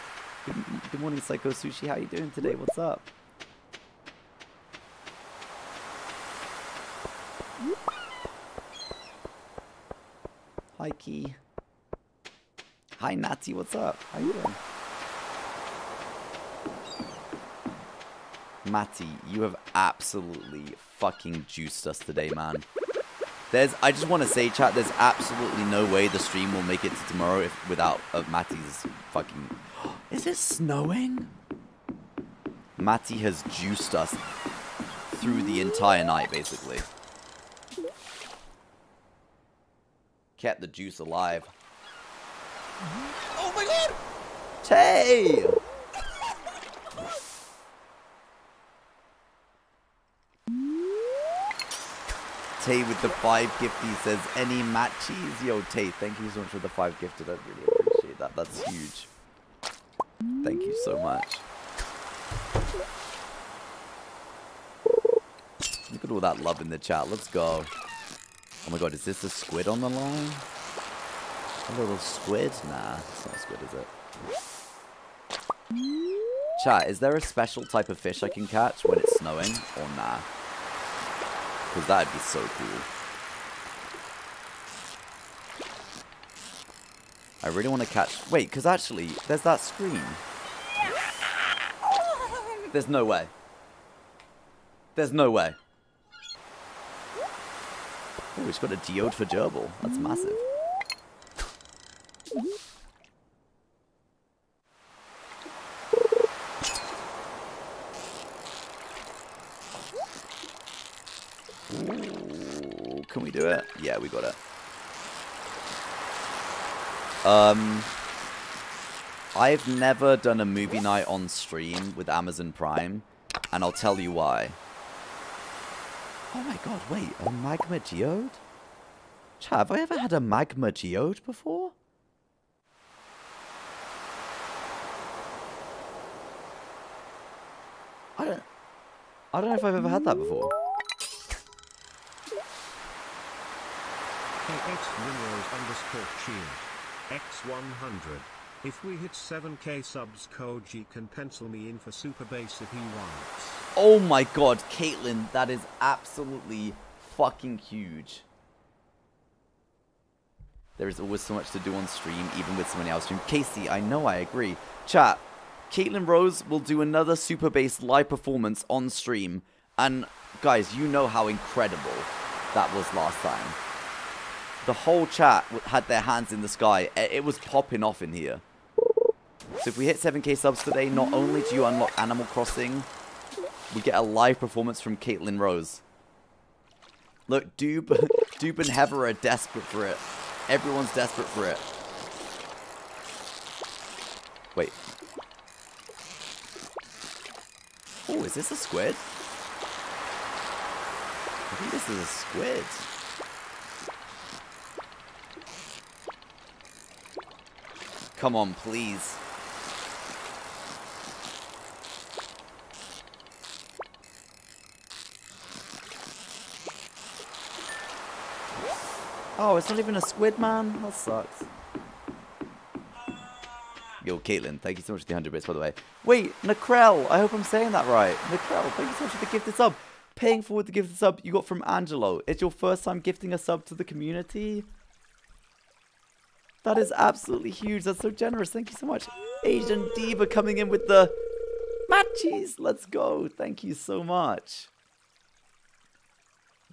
Good, good morning, Psycho Sushi. How you doing today? What's up? Hi, Key. Hi, Natty. What's up? How you doing? Matty, you have absolutely fucking juiced us today, man. There's, I just want to say, chat, there's absolutely no way the stream will make it to tomorrow if, without uh, Matty's fucking... Is it snowing? Matty has juiced us through the entire night, basically. Kept the juice alive. Oh my god! Tay! Tay with the five gifty says, any matches? Yo, Tay, thank you so much for the five gifted. I really appreciate that. That's huge. Thank you so much. Look at all that love in the chat. Let's go. Oh my god, is this a squid on the line? A little squid? Nah, it's not a squid, is it? Chat, is there a special type of fish I can catch when it's snowing? Or nah? Because that'd be so cool. I really want to catch... Wait, because actually, there's that screen. There's no way. There's no way. Oh, it's got a geode for gerbil. That's massive. Ooh, can we do it? Yeah, we got it. Um, I've never done a movie night on stream with Amazon Prime, and I'll tell you why. Oh my god, wait, a magma geode? Chat, have I ever had a magma geode before? I don't... I don't know if I've ever had that before. K X underscore cheer. X one hundred. If we hit seven K subs, Koji can pencil me in for Super Bass if he wants. Oh my god, Caitlin, that is absolutely fucking huge. There is always so much to do on stream, even with someone else stream. Casey, I know I agree. Chat, Caitlin Rose will do another Super Bass live performance on stream. And guys, you know how incredible that was last time. The whole chat had their hands in the sky. It was popping off in here. So if we hit seven K subs today, not only do you unlock Animal Crossing, we get a live performance from Caitlin Rose. Look, Doob, Doob and Heather are desperate for it. Everyone's desperate for it. Oh, is this a squid? I think this is a squid. Come on, please. Oh, it's not even a squid, man. That sucks. Yo, Caitlin, thank you so much for the one hundred bits, by the way. Wait, Nakrell, I hope I'm saying that right. Nakrell, thank you so much for the gifted sub. Paying forward the gifted sub you got from Angelo. It's your first time gifting a sub to the community. That is absolutely huge. That's so generous. Thank you so much. Asian Diva coming in with the matchies. Let's go. Thank you so much.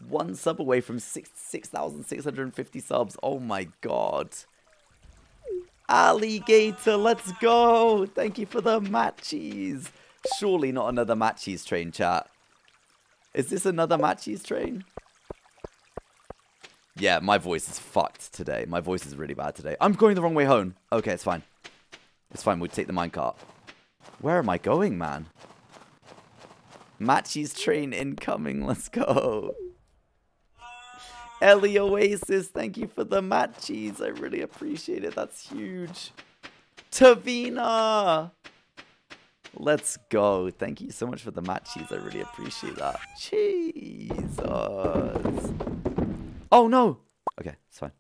One sub away from six thousand six hundred fifty subs. Oh my god. Alligator, let's go. Thank you for the matchies. Surely not another matchies train, chat. Is this another matchies train? Yeah, my voice is fucked today. My voice is really bad today. I'm going the wrong way home. Okay, it's fine. It's fine, we'll take the minecart. Where am I going, man? Matchy's train incoming, let's go. Ellie Oasis, thank you for the matchies. I really appreciate it, that's huge. Tavina! Let's go. Thank you so much for the matchies. I really appreciate that. Jesus. Oh, no. Okay, it's fine.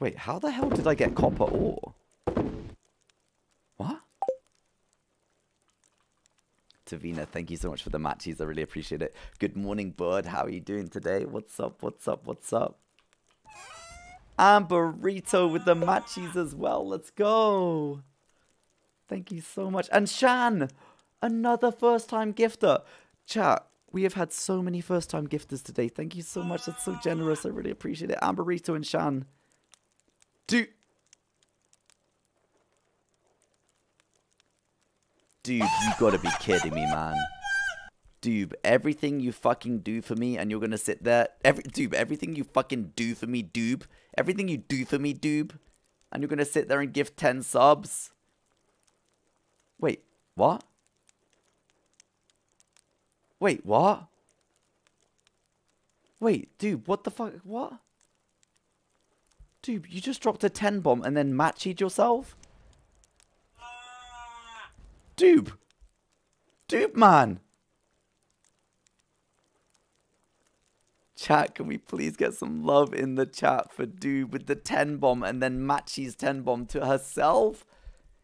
Wait, how the hell did I get copper ore? What? Tavina, thank you so much for the matches. I really appreciate it. Good morning, bud. How are you doing today? What's up? What's up? What's up? And Burrito with the matches as well. Let's go. Thank you so much. And Shan, another first-time gifter. Chat, we have had so many first-time gifters today. Thank you so much. That's so generous. I really appreciate it. Amberito and Shan. Dude. Dude, you gotta be kidding me, man. Dude, everything you fucking do for me, and you're gonna sit there. Every, dude, everything you fucking do for me, dude. Everything you do for me, dude. And you're gonna sit there and give ten subs. Wait, what? Wait, what? Wait, dude, what the fuck? What? Dude, you just dropped a ten bomb and then matchied yourself? Dude. Dude, man. Chat, can we please get some love in the chat for dude with the ten bomb and then matchies ten bomb to herself?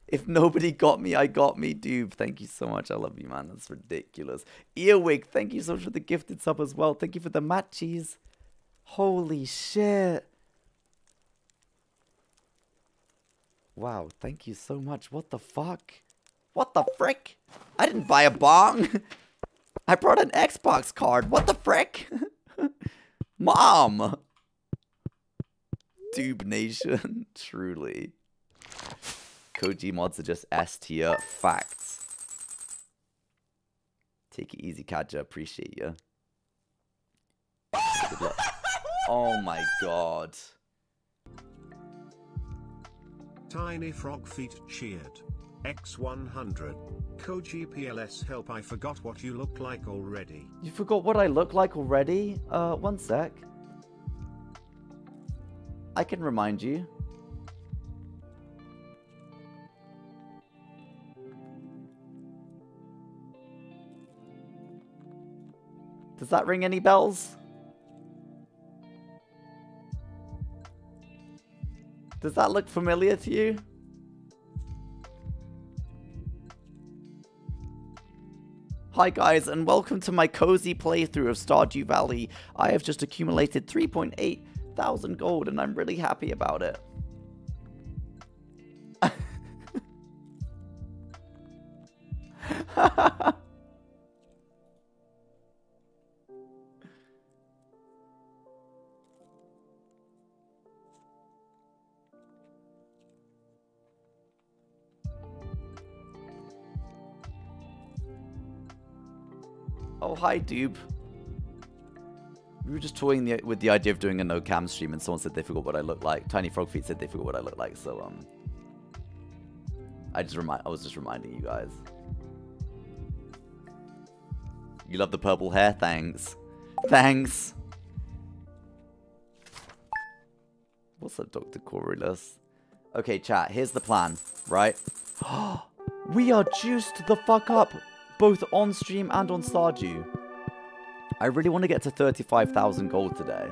If nobody got me, I got me, dude. Thank you so much. I love you, man. That's ridiculous. Earwig, thank you so much for the gifted sub as well. Thank you for the matchies. Holy shit. Wow, thank you so much. What the fuck? What the frick? I didn't buy a bong. I brought an Xbox card. What the frick? Mom. Tube Nation. Truly. Koji mods are just S-tier facts. Take it easy, Kaja. Appreciate you. Good luck. Oh my god. Tiny Frog Feet cheered. X one hundred. Koji P L S help, I forgot what you look like already. You forgot what I look like already? Uh, one sec. I can remind you. Does that ring any bells? Does that look familiar to you? Hi guys, and welcome to my cozy playthrough of Stardew Valley. I have just accumulated three point eight thousand gold and I'm really happy about it. Oh, hi, dude. We were just toying the, with the idea of doing a no-cam stream, and someone said they forgot what I look like. Tiny Frog Feet said they forgot what I look like, so, um... I just remind I was just reminding you guys. You love the purple hair? Thanks. Thanks. What's up, Doctor Corylus? Okay, chat, here's the plan, right? We are juiced the fuck up, both on stream and on Stardew. I really want to get to thirty-five thousand gold today.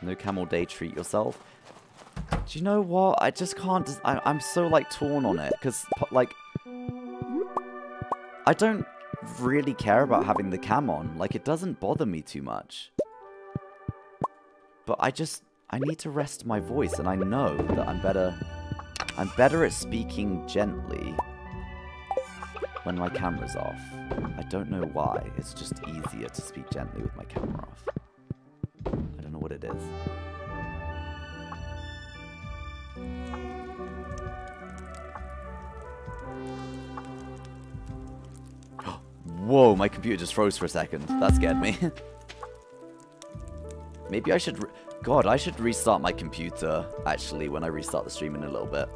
No camel day, treat yourself. Do you know what? I just can't... I, I'm so, like, torn on it, because, like... I don't really care about having the cam on. Like, it doesn't bother me too much. But I just, I need to rest my voice, and I know that I'm better, I'm better at speaking gently when my camera's off. I don't know why, it's just easier to speak gently with my camera off. I don't know what it is. Whoa, my computer just froze for a second. That scared me. Maybe I should... Re God, I should restart my computer, actually, when I restart the stream in a little bit.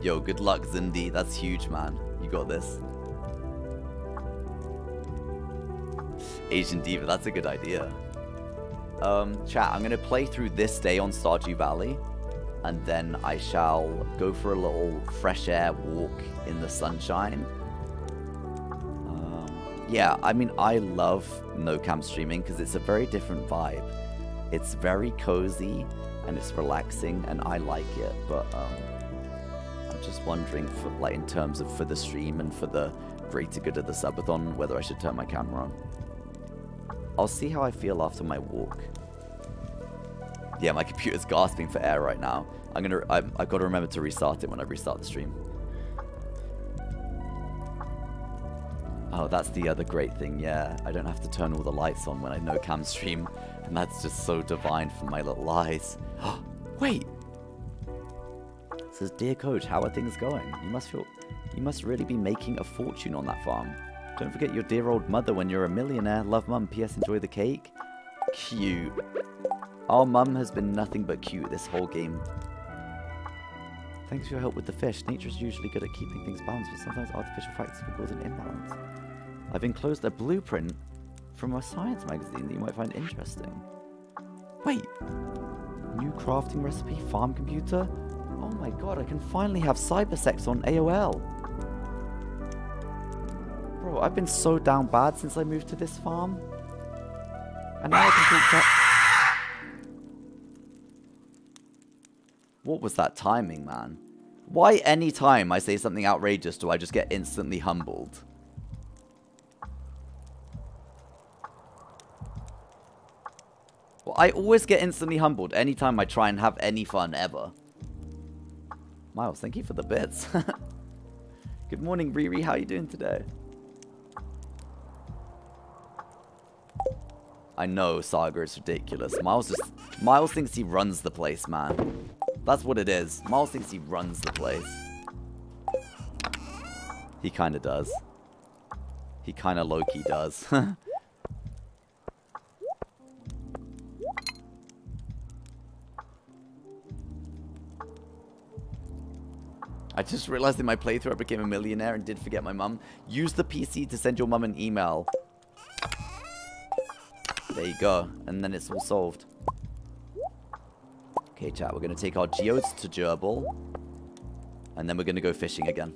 Yo, good luck, Zindi. That's huge, man. You got this. Asian Diva, that's a good idea. Um, chat, I'm going to play through this day on Stardew Valley. And then I shall go for a little fresh air walk in the sunshine. Um, yeah, I mean, I love no-cam streaming because it's a very different vibe. It's very cozy and it's relaxing and I like it. But um, I'm just wondering, for, like, in terms of for the stream and for the greater good of the subathon, whether I should turn my camera on. I'll see how I feel after my walk. Yeah, my computer's gasping for air right now. I'm gonna, I, I've got to remember to restart it when I restart the stream. Oh, that's the other great thing, yeah. I don't have to turn all the lights on when I no cam stream. And that's just so divine for my little eyes. Wait! It says, dear coach, how are things going? You must feel, you must really be making a fortune on that farm. Don't forget your dear old mother when you're a millionaire. Love, mum. P S Enjoy the cake. Cute. Our mum has been nothing but cute this whole game. Thanks for your help with the fish. Nature is usually good at keeping things balanced, but sometimes artificial factors can cause an imbalance. I've enclosed a blueprint from a science magazine that you might find interesting. Wait! New crafting recipe? Farm computer? Oh my god, I can finally have cybersex on A O L! Bro, I've been so down bad since I moved to this farm. And now I can take that... What was that timing, man? Why any time I say something outrageous do I just get instantly humbled? Well, I always get instantly humbled anytime I try and have any fun ever. Miles, thank you for the bits. Good morning, Riri. How are you doing today? I know, Saga, it's ridiculous. Miles just... Miles thinks he runs the place, man. That's what it is. Miles thinks he runs the place. He kind of does. He kind of low-key does. I just realized in my playthrough I became a millionaire and did forget my mum. Use the P C to send your mum an email. There you go. And then it's all solved. Okay, chat, we're going to take our geodes to Gerbil, and then we're going to go fishing again.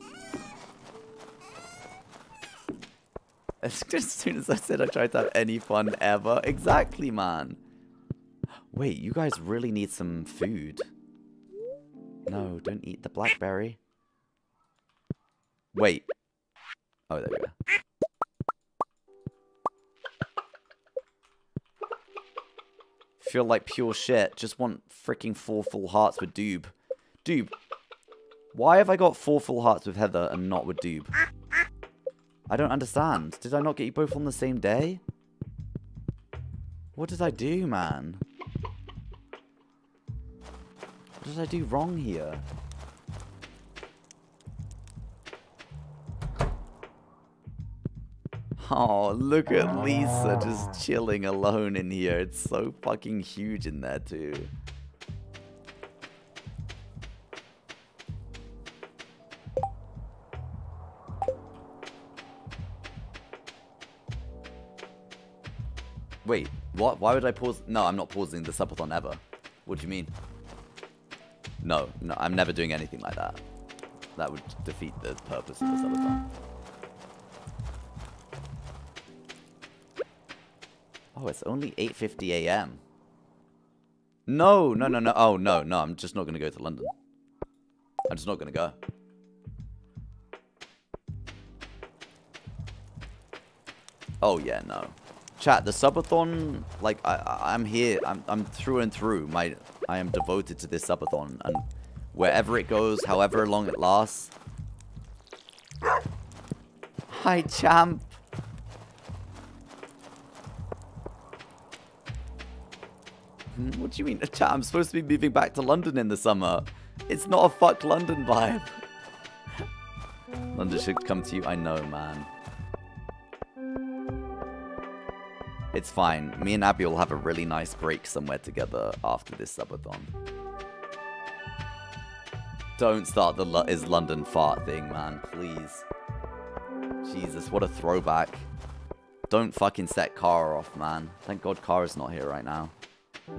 As soon as I said I tried to have any fun ever. Exactly, man. Wait, you guys really need some food. No, don't eat the blackberry. Wait. Oh, there we go. Feel like pure shit. Just want freaking four full hearts with Doob. Doob. Why have I got four full hearts with Heather and not with Doob? I don't understand. Did I not get you both on the same day? What did I do, man? What did I do wrong here? Oh, look at Lisa just chilling alone in here. It's so fucking huge in there too. Wait, what? Why would I pause? No, I'm not pausing the subathon ever. What do you mean? No, no, I'm never doing anything like that. That would defeat the purpose of the subathon. Oh, it's only eight fifty A M No, no, no, no. Oh, no, no. I'm just not going to go to London. I'm just not going to go. Oh, yeah, no. Chat, the subathon, like, I, I'm here. I'm, I'm through and through. My, I am devoted to this subathon. And wherever it goes, however long it lasts. Hi, champ. What do you mean? I'm supposed to be moving back to London in the summer. It's not a fuck London vibe. London should come to you. I know, man. It's fine. Me and Abby will have a really nice break somewhere together after this subathon. Don't start the Lo- is London fart thing, man. Please. Jesus, what a throwback. Don't fucking set Kara off, man. Thank God Kara's not here right now.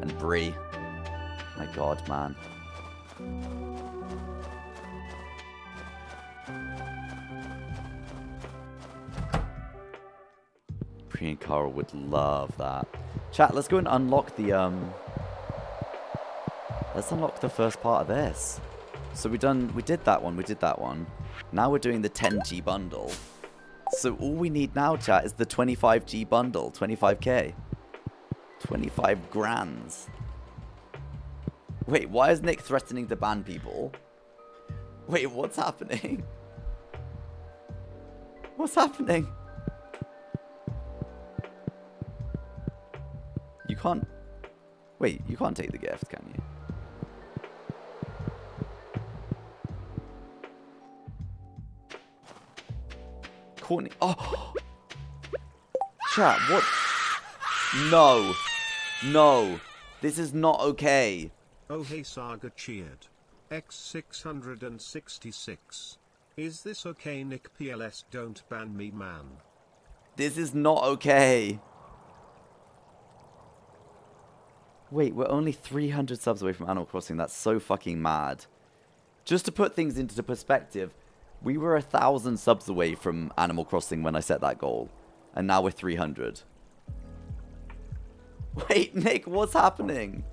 And Bree. My God, man. Bree and Carl would love that. Chat, let's go and unlock the, um... let's unlock the first part of this. So we done, we did that one, we did that one. Now we're doing the ten G bundle. So all we need now, chat, is the twenty-five G bundle, twenty-five K. twenty-five grands. Wait, why is Nick threatening to ban people? Wait, what's happening? What's happening? You can't... Wait, you can't take the gift, can you? Courtney... Oh! Chat, what... No. No. This is not okay. Oh, hey, Saga cheered. X six sixty-six. Is this okay, Nick? P L S, don't ban me, man. This is not okay. Wait, we're only three hundred subs away from Animal Crossing. That's so fucking mad. Just to put things into perspective, we were one thousand subs away from Animal Crossing when I set that goal. And now we're three hundred. Wait, Nick, what's happening?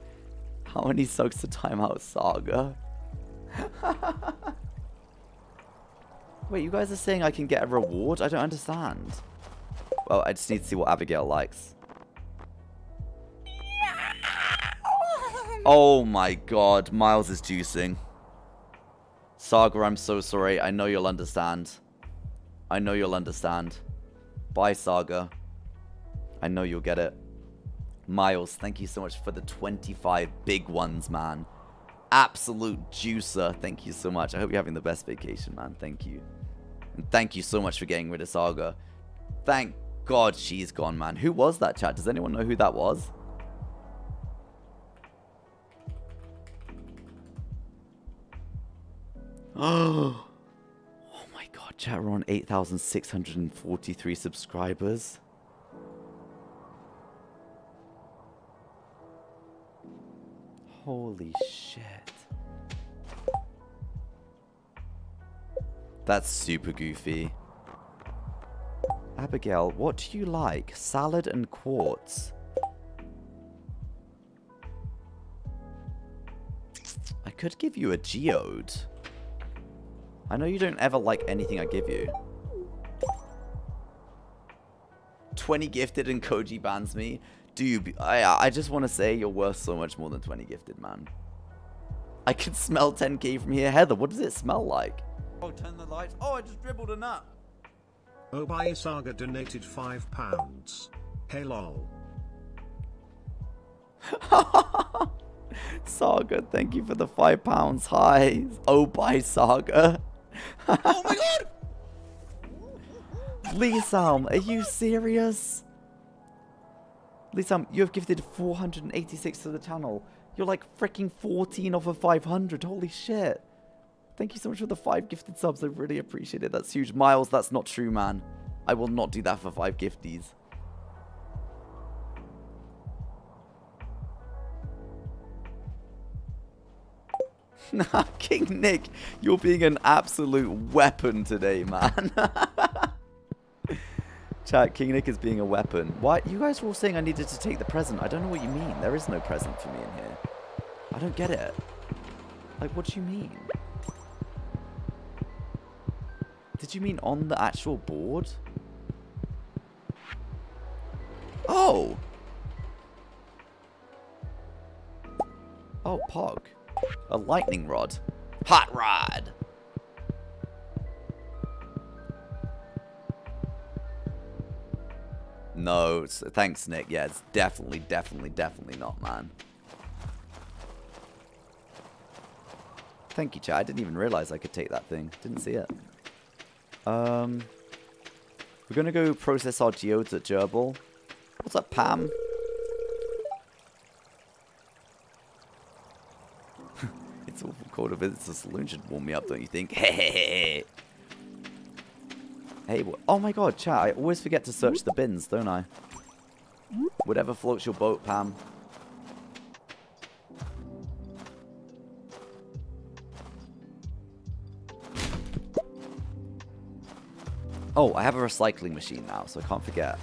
How many sucks to time out Saga? Wait, you guys are saying I can get a reward? I don't understand. Well, I just need to see what Abigail likes. Oh my God, Miles is juicing. Saga, I'm so sorry. I know you'll understand. I know you'll understand. Bye, Saga. I know you'll get it. Miles, thank you so much for the twenty-five big ones, man. Absolute juicer. Thank you so much. I hope you're having the best vacation, man. Thank you. And thank you so much for getting rid of Saga. Thank God she's gone, man. Who was that, chat? Does anyone know who that was? Oh, oh my God, chat. We're on eight thousand six hundred forty-three subscribers. Holy shit. That's super goofy. Abigail, what do you like? Salad and quartz. I could give you a geode. I know you don't ever like anything I give you. twenty gifted and Koji bans me. Do you be I, I just want to say you're worth so much more than twenty gifted, man. I could smell ten K from here. Heather, what does it smell like? Oh, turn the lights. Oh, I just dribbled a nut. Obai Saga donated five pounds. Hey, lol. Saga, thank you for the five pounds. Hi, Obai Saga. Oh, my God. Leesam, are you serious? Leesam, you have gifted four hundred eighty-six to the channel. You're like freaking fourteen off of five hundred. Holy shit. Thank you so much for the five gifted subs. I really appreciate it. That's huge. Miles, that's not true, man. I will not do that for five gifties. Nah, King Nick, you're being an absolute weapon today, man. Chat, King Nick is being a weapon. Why? You guys were all saying I needed to take the present. I don't know what you mean. There is no present for me in here. I don't get it. Like, what do you mean? Did you mean on the actual board? Oh! Oh, Pog. A lightning rod. Hot rod! No, thanks, Nick. Yeah, it's definitely, definitely, definitely not, man. Thank you, chat. I didn't even realize I could take that thing. Didn't see it. Um, we're going to go process our geodes at Gerbil. What's up, Pam? It's awful cold to visit the saloon. Should warm me up, don't you think? Hey, hey, oh my god, chat. I always forget to search the bins, don't I? Whatever floats your boat, Pam. Oh, I have a recycling machine now, so I can't forget.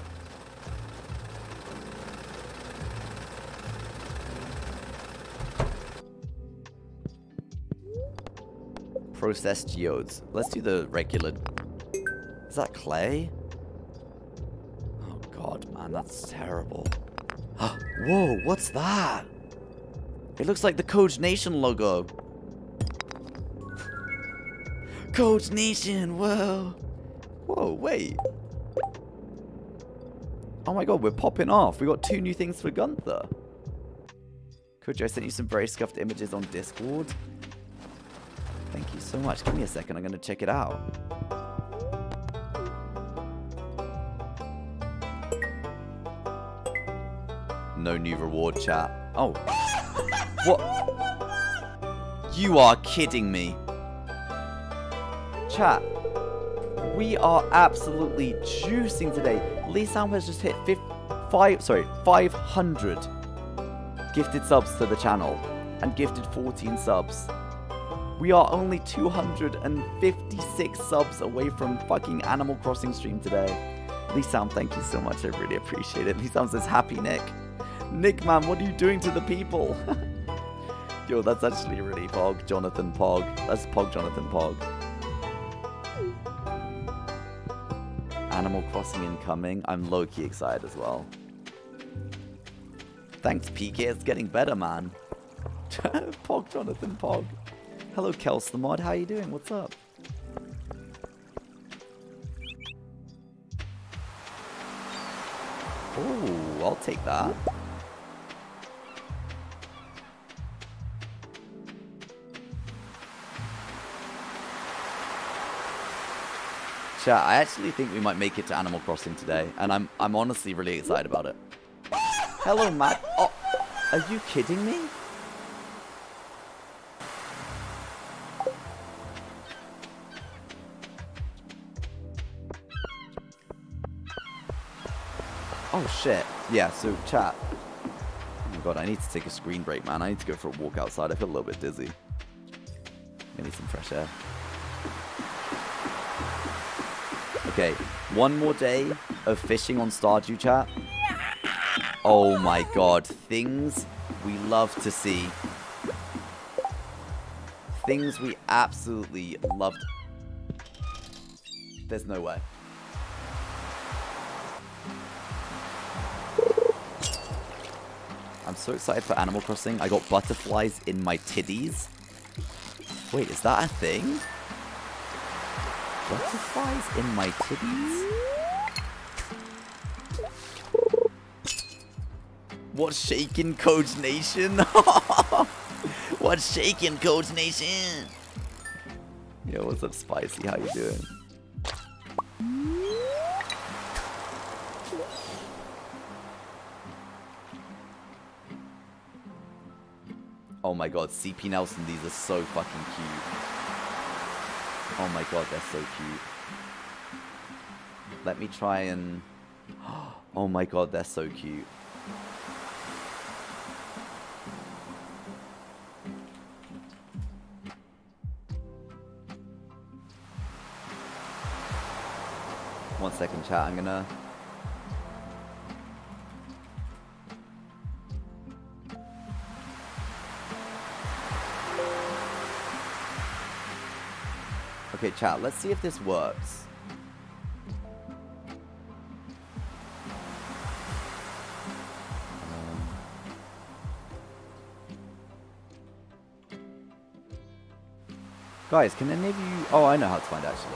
Processed geodes. Let's do the regular... Is that clay? Oh god, man, that's terrible. Whoa, what's that? It looks like the Code Nation logo. Code Nation, whoa. Whoa, wait. Oh my god, we're popping off. We got two new things for Gunther. Koji, I sent you some very scuffed images on Discord. Thank you so much. Give me a second. I'm going to check it out. No new reward, chat. Oh. What? You are kidding me. Chat. We are absolutely juicing today. Leesam has just hit five, sorry, five hundred gifted subs to the channel and gifted fourteen subs. We are only two hundred fifty-six subs away from fucking Animal Crossing stream today. Leesam, thank you so much. I really appreciate it. Leesam says, happy Nick. Nick, man, what are you doing to the people? Yo, that's actually really Pog, Jonathan Pog. That's Pog, Jonathan Pog. Animal Crossing incoming. I'm low-key excited as well. Thanks, P K. It's getting better, man. Pog, Jonathan Pog. Hello, Kels the mod. How you doing? What's up? Oh, I'll take that. Chat, I actually think we might make it to Animal Crossing today, and I'm I'm honestly really excited about it. Hello, Matt. Oh, are you kidding me? Oh shit. Yeah. So, chat. Oh my god, I need to take a screen break, man. I need to go for a walk outside. I feel a little bit dizzy. I need some fresh air. Okay, one more day of fishing on Stardew, chat. Oh my god, things we love to see. Things we absolutely loved. There's no way. I'm so excited for Animal Crossing. I got butterflies in my titties. Wait, is that a thing? Butterflies in my titties? What's shaking, Code Nation? What's shaking, Code Nation? Yo, what's up, Spicy? How you doing? Oh my god, C P Nelson, these are so fucking cute. Oh my god, they're so cute. Let me try and... Oh my god, they're so cute. One second, chat, I'm gonna... Okay, chat, let's see if this works. Um... Guys, can any of you... Oh, I know how to find, actually.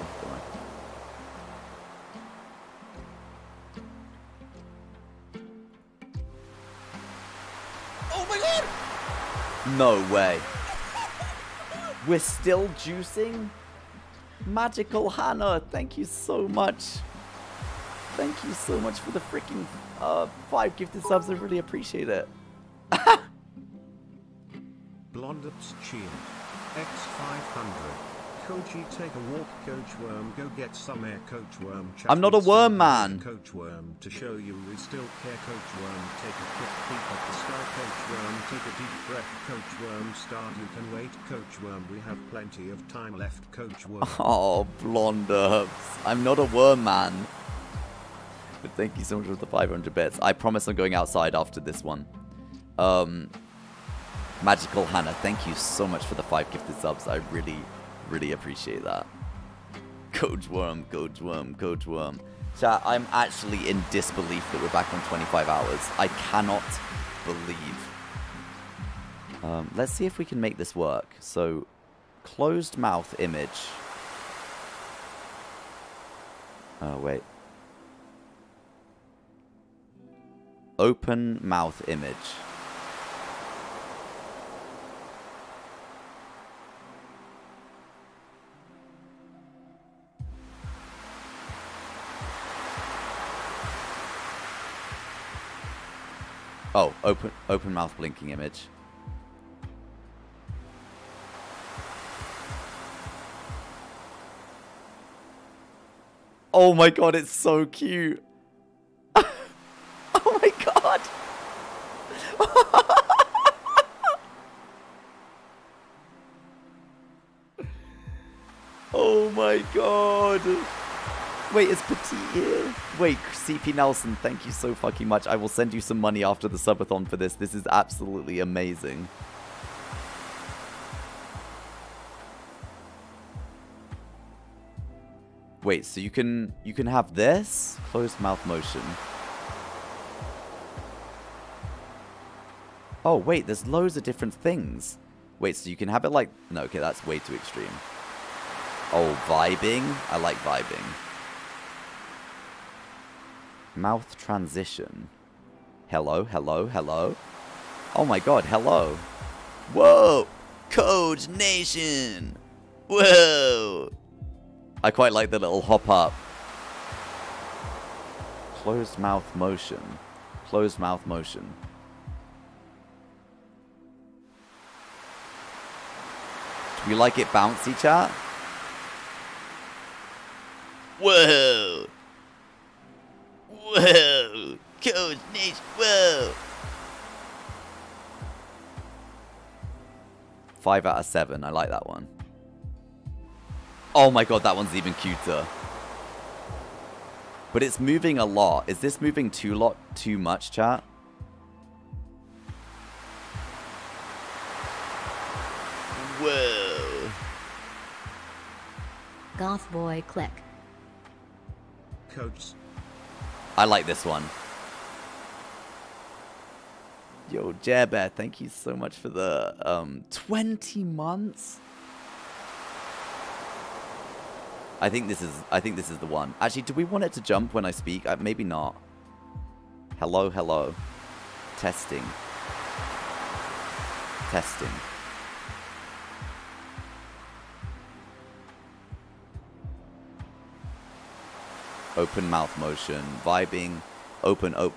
Don't worry. No way. We're still juicing? Magical Hannah, thank you so much. Thank you so much for the freaking uh, five gifted subs. I really appreciate it. Blondups cheer. X five hundred. Koji, take a walk, Coach Worm. Go get some air, Coach Worm. Chat I'm not a worm man. Coach Worm, to show you we still care, Coach Worm. Take a quick peek at the sky, Coach Worm. Take a deep breath, Coach Worm. Start, you can wait, Coach Worm. We have plenty of time left, Coach Worm. Oh, Blondups. I'm not a worm man. But thank you so much for the five hundred bits. I promise I'm going outside after this one. Um, Magical Hannah, thank you so much for the five gifted subs. I really... really appreciate that. Coach Worm, Coach Worm, Coach Worm. Chat, I'm actually in disbelief that we're back on twenty-five hours. I cannot believe. Um, let's see if we can make this work. So, closed mouth image. Oh, wait. Open mouth image. Oh, open open mouth blinking image. Oh my god, it's so cute. Oh my god. Oh my god. Wait, it's Petite here. Wait, C P Nelson, thank you so fucking much. I will send you some money after the subathon for this. This is absolutely amazing. Wait, so you can you can have this closed mouth motion. Oh wait, there's loads of different things. Wait, so you can have it like no, okay, that's way too extreme. Oh, vibing. I like vibing. Mouth transition. Hello, hello, hello. Oh my god, hello. Whoa! Code Nation! Whoa! I quite like the little hop up. Closed mouth motion. Closed mouth motion. Do you like it bouncy, chat? Whoa! Whoa! Code Nation! Whoa! Five out of seven. I like that one. Oh my god, that one's even cuter. But it's moving a lot. Is this moving too lot, too much, chat? Whoa! Goth boy, click. Coach. I like this one. Yo, Jerbear, thank you so much for the um, twenty months. I think this is. I think this is the one. Actually, do we want it to jump when I speak? Uh, maybe not. Hello, hello. Testing. Testing. Open mouth motion, vibing, open, open.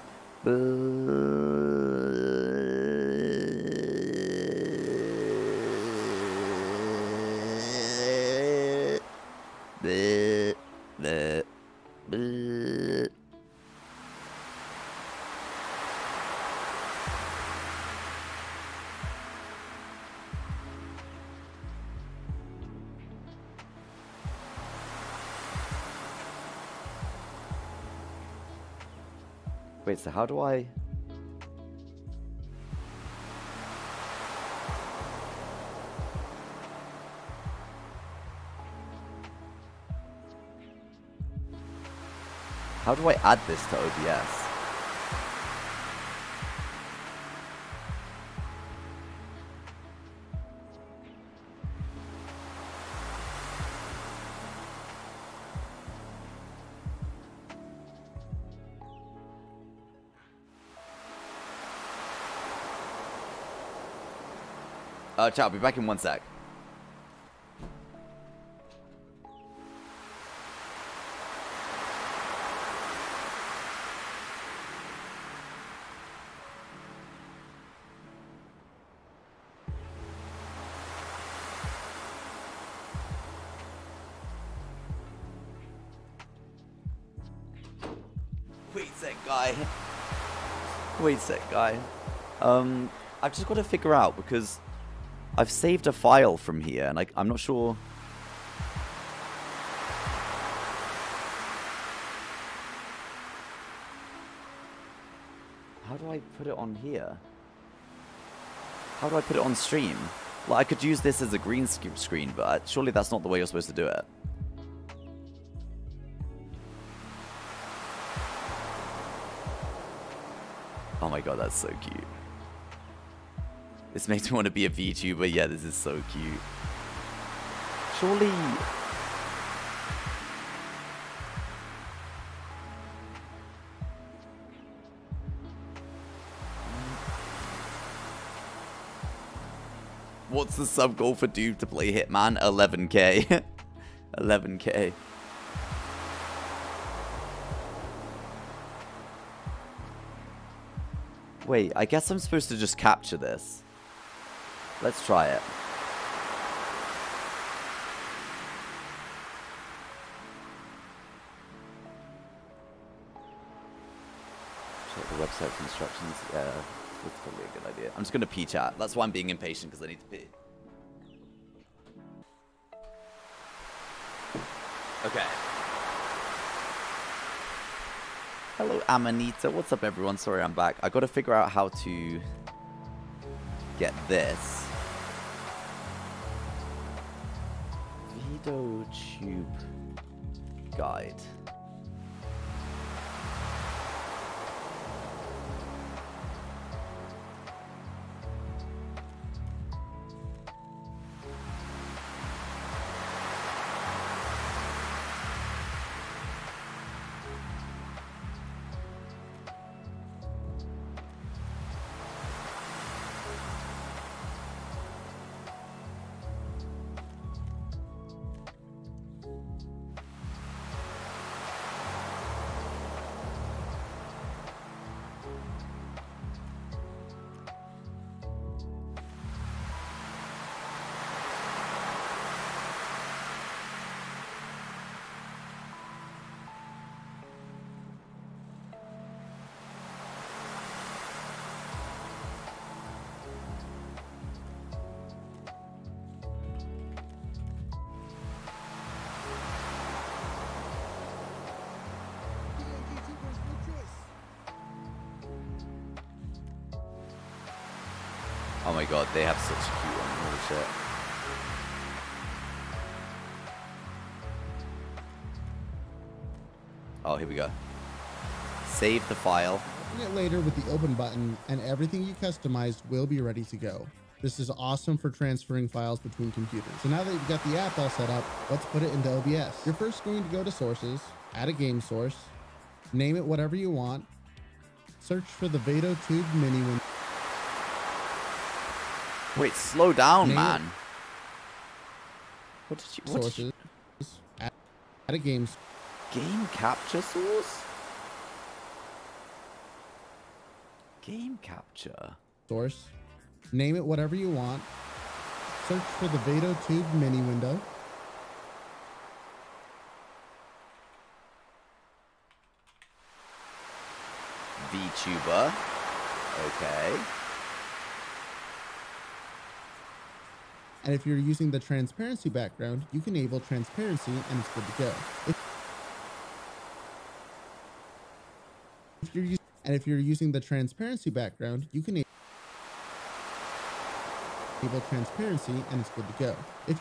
Bleh, bleh, bleh. Wait, so how do I... How do I add this to O B S? Uh, chat, I'll be back in one sec. Wait a sec, guy. Wait a sec, guy. Um, I've just got to figure out, because I've saved a file from here, and I, I'm not sure. How do I put it on here? How do I put it on stream? Like, I could use this as a green sc screen, but surely that's not the way you're supposed to do it. Oh my god, that's so cute. This makes me want to be a VTuber. Yeah, this is so cute. Surely... What's the sub goal for Dude to play Hitman? eleven K. eleven K. Wait, I guess I'm supposed to just capture this. Let's try it. Check the website for instructions. Yeah, that's probably a good idea. I'm just going to pee chat. That's why I'm being impatient, because I need to pee. Okay. Hello, Amanita. What's up, everyone? Sorry, I'm back. I got to figure out how to get this. VTube guide. Oh my god, they have such a cute one. Holy shit. Oh, here we go. Save the file. Open it later with the open button, and everything you customized will be ready to go. This is awesome for transferring files between computers. So now that you've got the app all set up, let's put it into O B S. You're first going to go to sources, add a game source, name it whatever you want, search for the VTube Mini window. Wait, slow down, man. What did you... What Sources. Did you... Add, add a game. Game capture source? Game capture? Source. Name it whatever you want. Search for the VTube Mini window. VTuber. Okay. And if you're using the transparency background, you can enable transparency and it's good to go. If you're using and if you're using the transparency background, you can enable transparency and it's good to go. If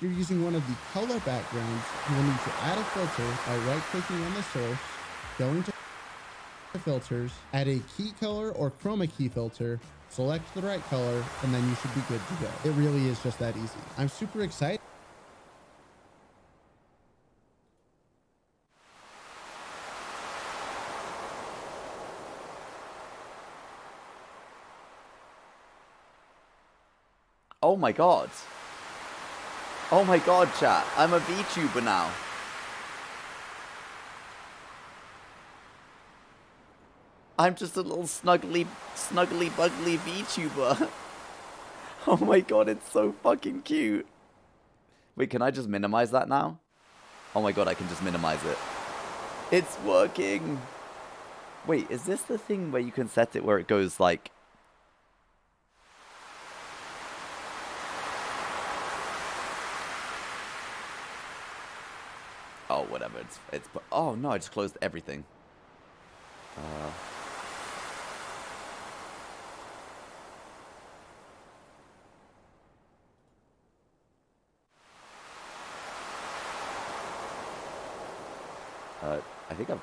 you're using one of the color backgrounds, you will need to add a filter by right-clicking on the source, going to filters, add a key color or chroma key filter, select the right color, and then you should be good to go. It really is just that easy. I'm super excited . Oh my god, oh my god, chat, I'm a VTuber now. I'm just a little snuggly, snuggly, bugly VTuber. Oh my god, it's so fucking cute. Wait, can I just minimize that now? Oh my god, I can just minimize it. It's working. Wait, is this the thing where you can set it where it goes like... Oh, whatever. It's it's. Oh no, I just closed everything. Uh... Uh, I think I've...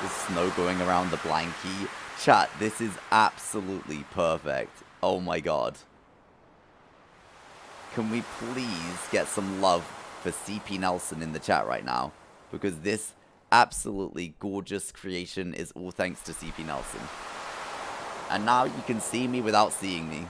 There's snow going around the blankie. Chat, this is absolutely perfect. Oh my god. Can we please get some love for C P Nelson in the chat right now? Because this absolutely gorgeous creation is all thanks to C P Nelson. And now you can see me without seeing me.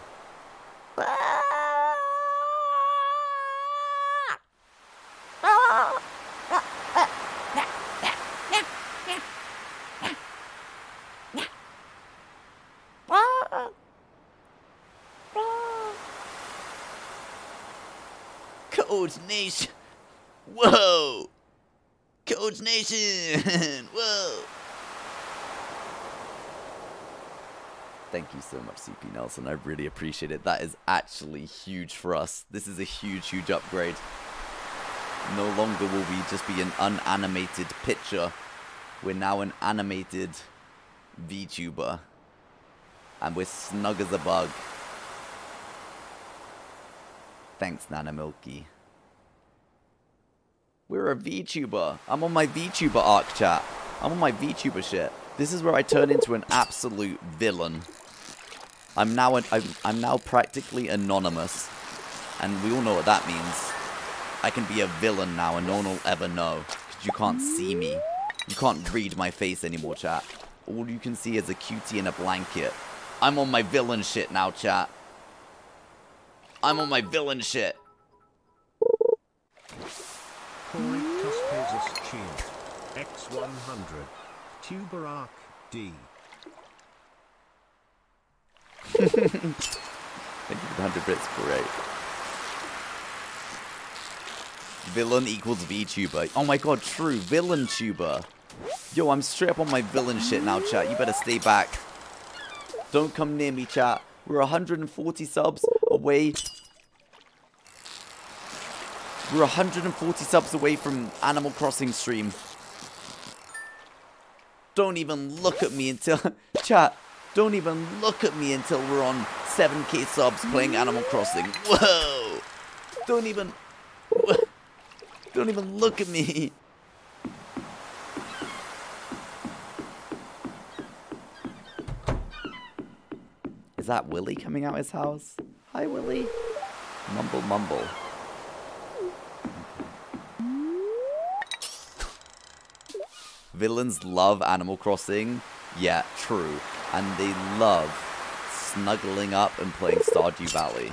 Coordination. Whoa. Coordination. Whoa. Thank you so much, C P Nelson. I really appreciate it. That is actually huge for us. This is a huge, huge upgrade. No longer will we just be an unanimated picture. We're now an animated VTuber. And we're snug as a bug. Thanks, Nana Milky. We're a VTuber. I'm on my VTuber arc, chat. I'm on my VTuber shit. This is where I turn into an absolute villain. I'm now an, I'm, I'm now practically anonymous. And we all know what that means. I can be a villain now and no one will ever know. Because you can't see me. You can't read my face anymore, chat. All you can see is a cutie in a blanket. I'm on my villain shit now, chat. I'm on my villain shit. Correctus Pesus Tube, X one hundred, Tuber Arc, D. Thank you for the one hundred bits, great. Villain equals VTuber. Oh my god, true, villain tuber. Yo, I'm straight up on my villain shit now, chat. You better stay back. Don't come near me, chat. We're one hundred forty subs away. We're one hundred forty subs away from Animal Crossing stream. Don't even look at me until... Chat, don't even look at me until we're on seven K subs playing Animal Crossing. Whoa! Don't even... Don't even look at me. Is that Willy coming out his house? Hi, Willy. Mumble, mumble. Villains love Animal Crossing. Yeah, true. And they love snuggling up and playing Stardew Valley.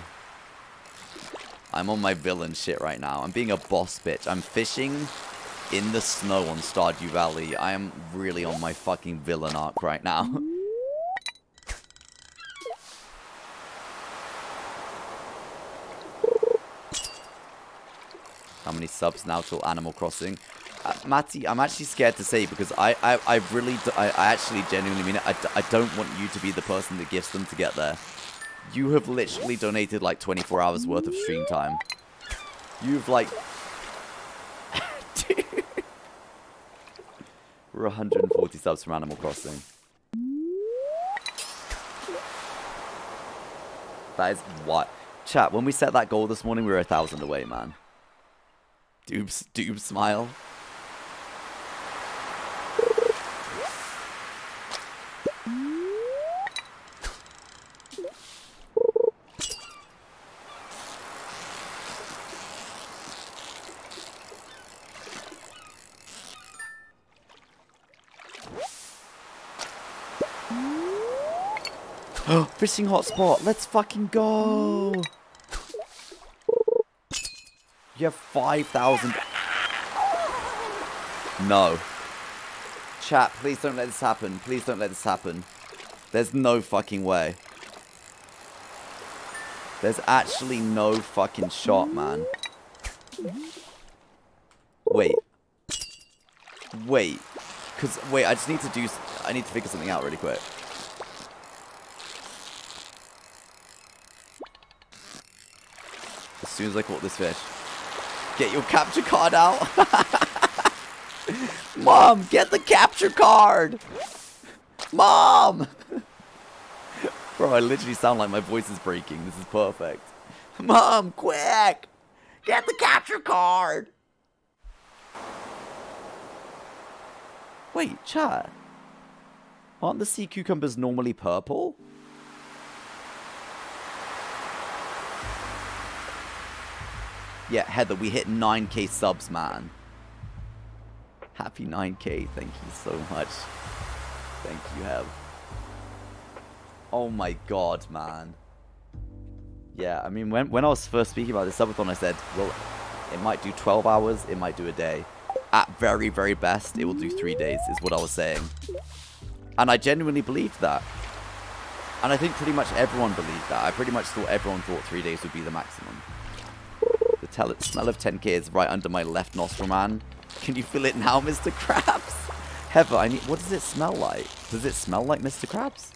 I'm on my villain shit right now. I'm being a boss bitch. I'm fishing in the snow on Stardew Valley. I am really on my fucking villain arc right now. how many subs now till Animal Crossing. Uh, Matty, I'm actually scared to say, because I, I, I really, do, I, I actually genuinely mean it. I, I don't want you to be the person that gifts them to get there. You have literally donated like twenty-four hours worth of stream time. You've like... Dude. We're one hundred forty subs from Animal Crossing. That is what? Chat, when we set that goal this morning, we were a thousand away, man. Doobs, doobs smile. Fishing hotspot, let's fucking go! You have five thousand. No. Chat, please don't let this happen. Please don't let this happen. There's no fucking way. There's actually no fucking shot, man. Wait. Wait. Cause, wait, I just need to do... I need to figure something out really quick. As soon as I caught this fish. Get your capture card out. Mom, get the capture card. Mom. Bro, I literally sound like my voice is breaking. This is perfect. Mom, quick. Get the capture card. Wait, chat. Aren't the sea cucumbers normally purple? Yeah, Heather, we hit nine K subs, man. Happy nine K. Thank you so much. Thank you, Hev. Oh my god, man. Yeah, I mean, when, when I was first speaking about this subathon, I said, well, it might do twelve hours, it might do a day. At very, very best, it will do three days, is what I was saying. And I genuinely believed that. And I think pretty much everyone believed that. I pretty much thought everyone thought three days would be the maximum. The tell it smell of ten K is right under my left nostril, man. Can you feel it now, Mister Krabs? Heather, I need... What does it smell like? Does it smell like Mister Krabs?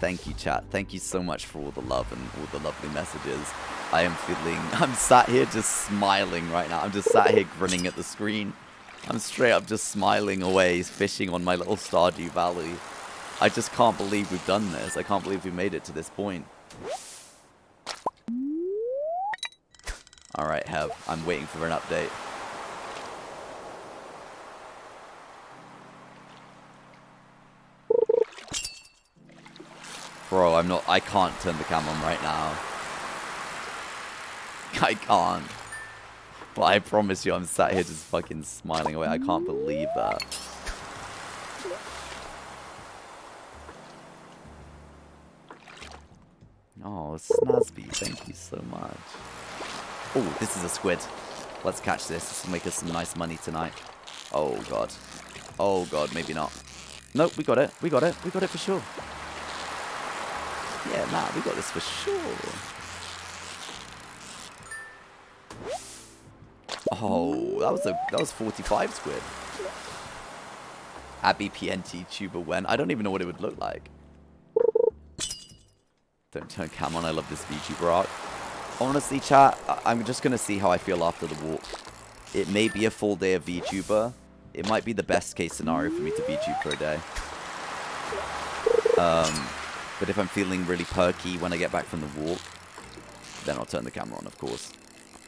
Thank you, chat. Thank you so much for all the love and all the lovely messages. I am feeling... I'm sat here just smiling right now. I'm just sat here grinning at the screen. I'm straight up just smiling away, fishing on my little Stardew Valley. I just can't believe we've done this. I can't believe we made it to this point. Alright, Hev. I'm waiting for an update. Bro, I'm not... I can't turn the cam on right now. I can't. But I promise you, I'm sat here just fucking smiling away. I can't believe that. Oh, Snazby, thank you so much. Oh, this is a squid. Let's catch this. This will make us some nice money tonight. Oh, God. Oh, God, maybe not. Nope, we got it. We got it. We got it for sure. Yeah, nah, we got this for sure. Oh, that was a that was forty-five squid. Abby P N T tuber when I don't even know what it would look like. Don't turn cam on. I love this VTuber arc. Honestly, chat, I I'm just gonna see how I feel after the walk. It may be a full day of VTuber. It might be the best case scenario for me to VTube for a day. Um, but if I'm feeling really perky when I get back from the walk, then I'll turn the camera on, of course.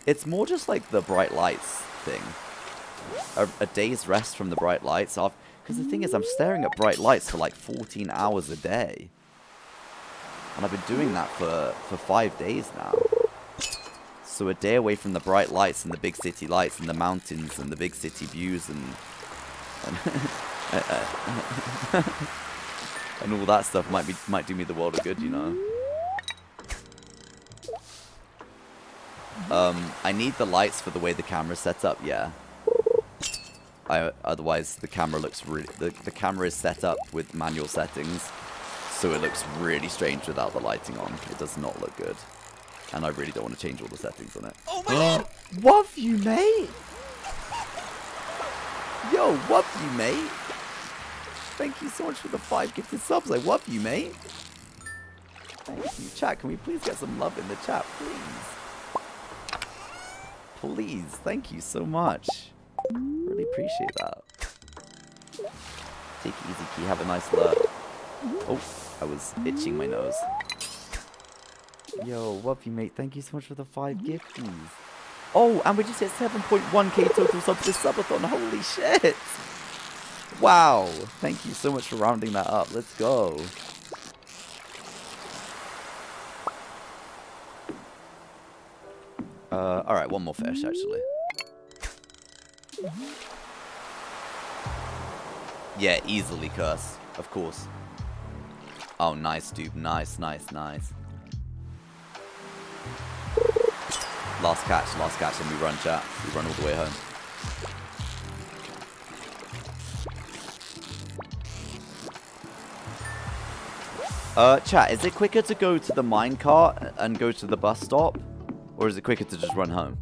It's more just like the bright lights thing. A, a day's rest from the bright lights. Because the thing is, I'm staring at bright lights for like fourteen hours a day. And I've been doing that for, for five days now. So a day away from the bright lights and the big city lights and the mountains and the big city views and... And, and all that stuff might be might do me the world of good, you know? Um, I need the lights for the way the camera's set up, yeah. I, otherwise the camera looks really, the, the camera is set up with manual settings, so it looks really strange without the lighting on. It does not look good, and I really don't want to change all the settings on it. Oh my god! What have you, mate? Yo, what have you, mate? Thank you so much for the five gifted subs. I love you, mate. Thank you, chat. Can we please get some love in the chat, please? Please. Thank you so much. Really appreciate that. Take it easy, Key. Have a nice look. Oh, I was itching my nose. Yo, love you, mate. Thank you so much for the five gifties. Oh, and we just hit seven point one K total subs this subathon. Holy shit. Wow, thank you so much for rounding that up. Let's go. Uh, all right, one more fish, actually. Yeah, easily curse, of course. Oh, nice, dude. Nice, nice, nice. Last catch, last catch, and we run, chat. We run all the way home. Uh, chat, is it quicker to go to the minecart and go to the bus stop? Or is it quicker to just run home?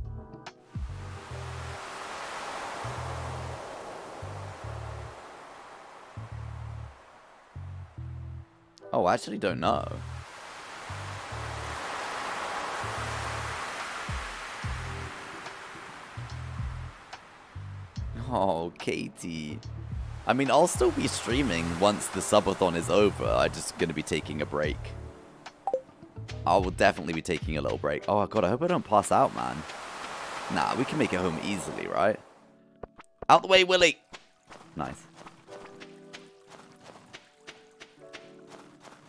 Oh, I actually don't know. Oh, Katie. I mean, I'll still be streaming once the subathon is over. I'm just going to be taking a break. I will definitely be taking a little break. Oh, God, I hope I don't pass out, man. Nah, we can make it home easily, right? Out the way, Willy! Nice.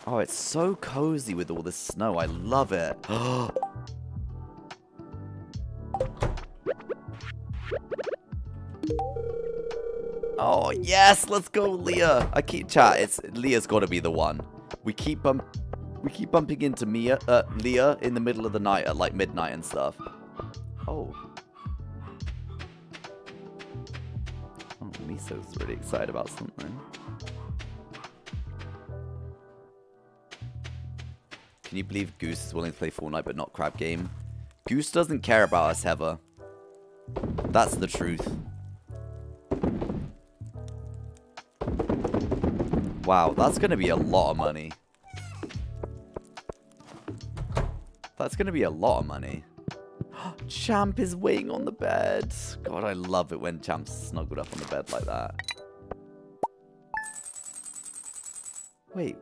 Oh, it's so cozy with all this snow. I love it. Oh, yes! Let's go, Leah! I keep chat. It's Leah's got to be the one. We keep um. We keep bumping into Mia, uh, Leah in the middle of the night at like midnight and stuff. Oh. Oh, Miso's really excited about something. Can you believe Goose is willing to play Fortnite but not Crab Game? Goose doesn't care about us, Heather. That's the truth. Wow, that's going to be a lot of money. That's going to be a lot of money. Champ is waiting on the bed. God, I love it when Champ's snuggled up on the bed like that. Wait,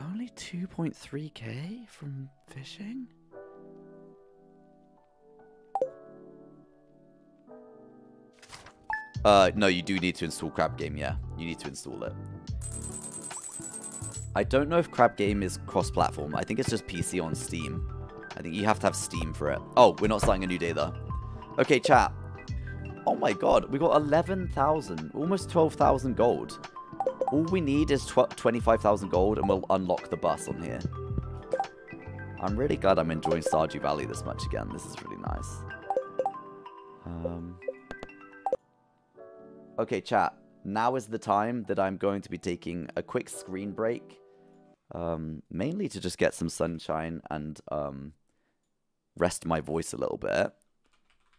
only two point three K from fishing? Uh, no, you do need to install Crab Game, yeah. You need to install it. I don't know if Crab Game is cross-platform. I think it's just P C on Steam. I think you have to have Steam for it. Oh, we're not starting a new day, though. Okay, chat. Oh, my God. We got eleven thousand, almost twelve thousand gold. All we need is twenty-five thousand gold, and we'll unlock the bus on here. I'm really glad I'm enjoying Stardew Valley this much again. This is really nice. Um. Okay, chat. Now is the time that I'm going to be taking a quick screen break. Um, mainly to just get some sunshine and... Um, rest my voice a little bit.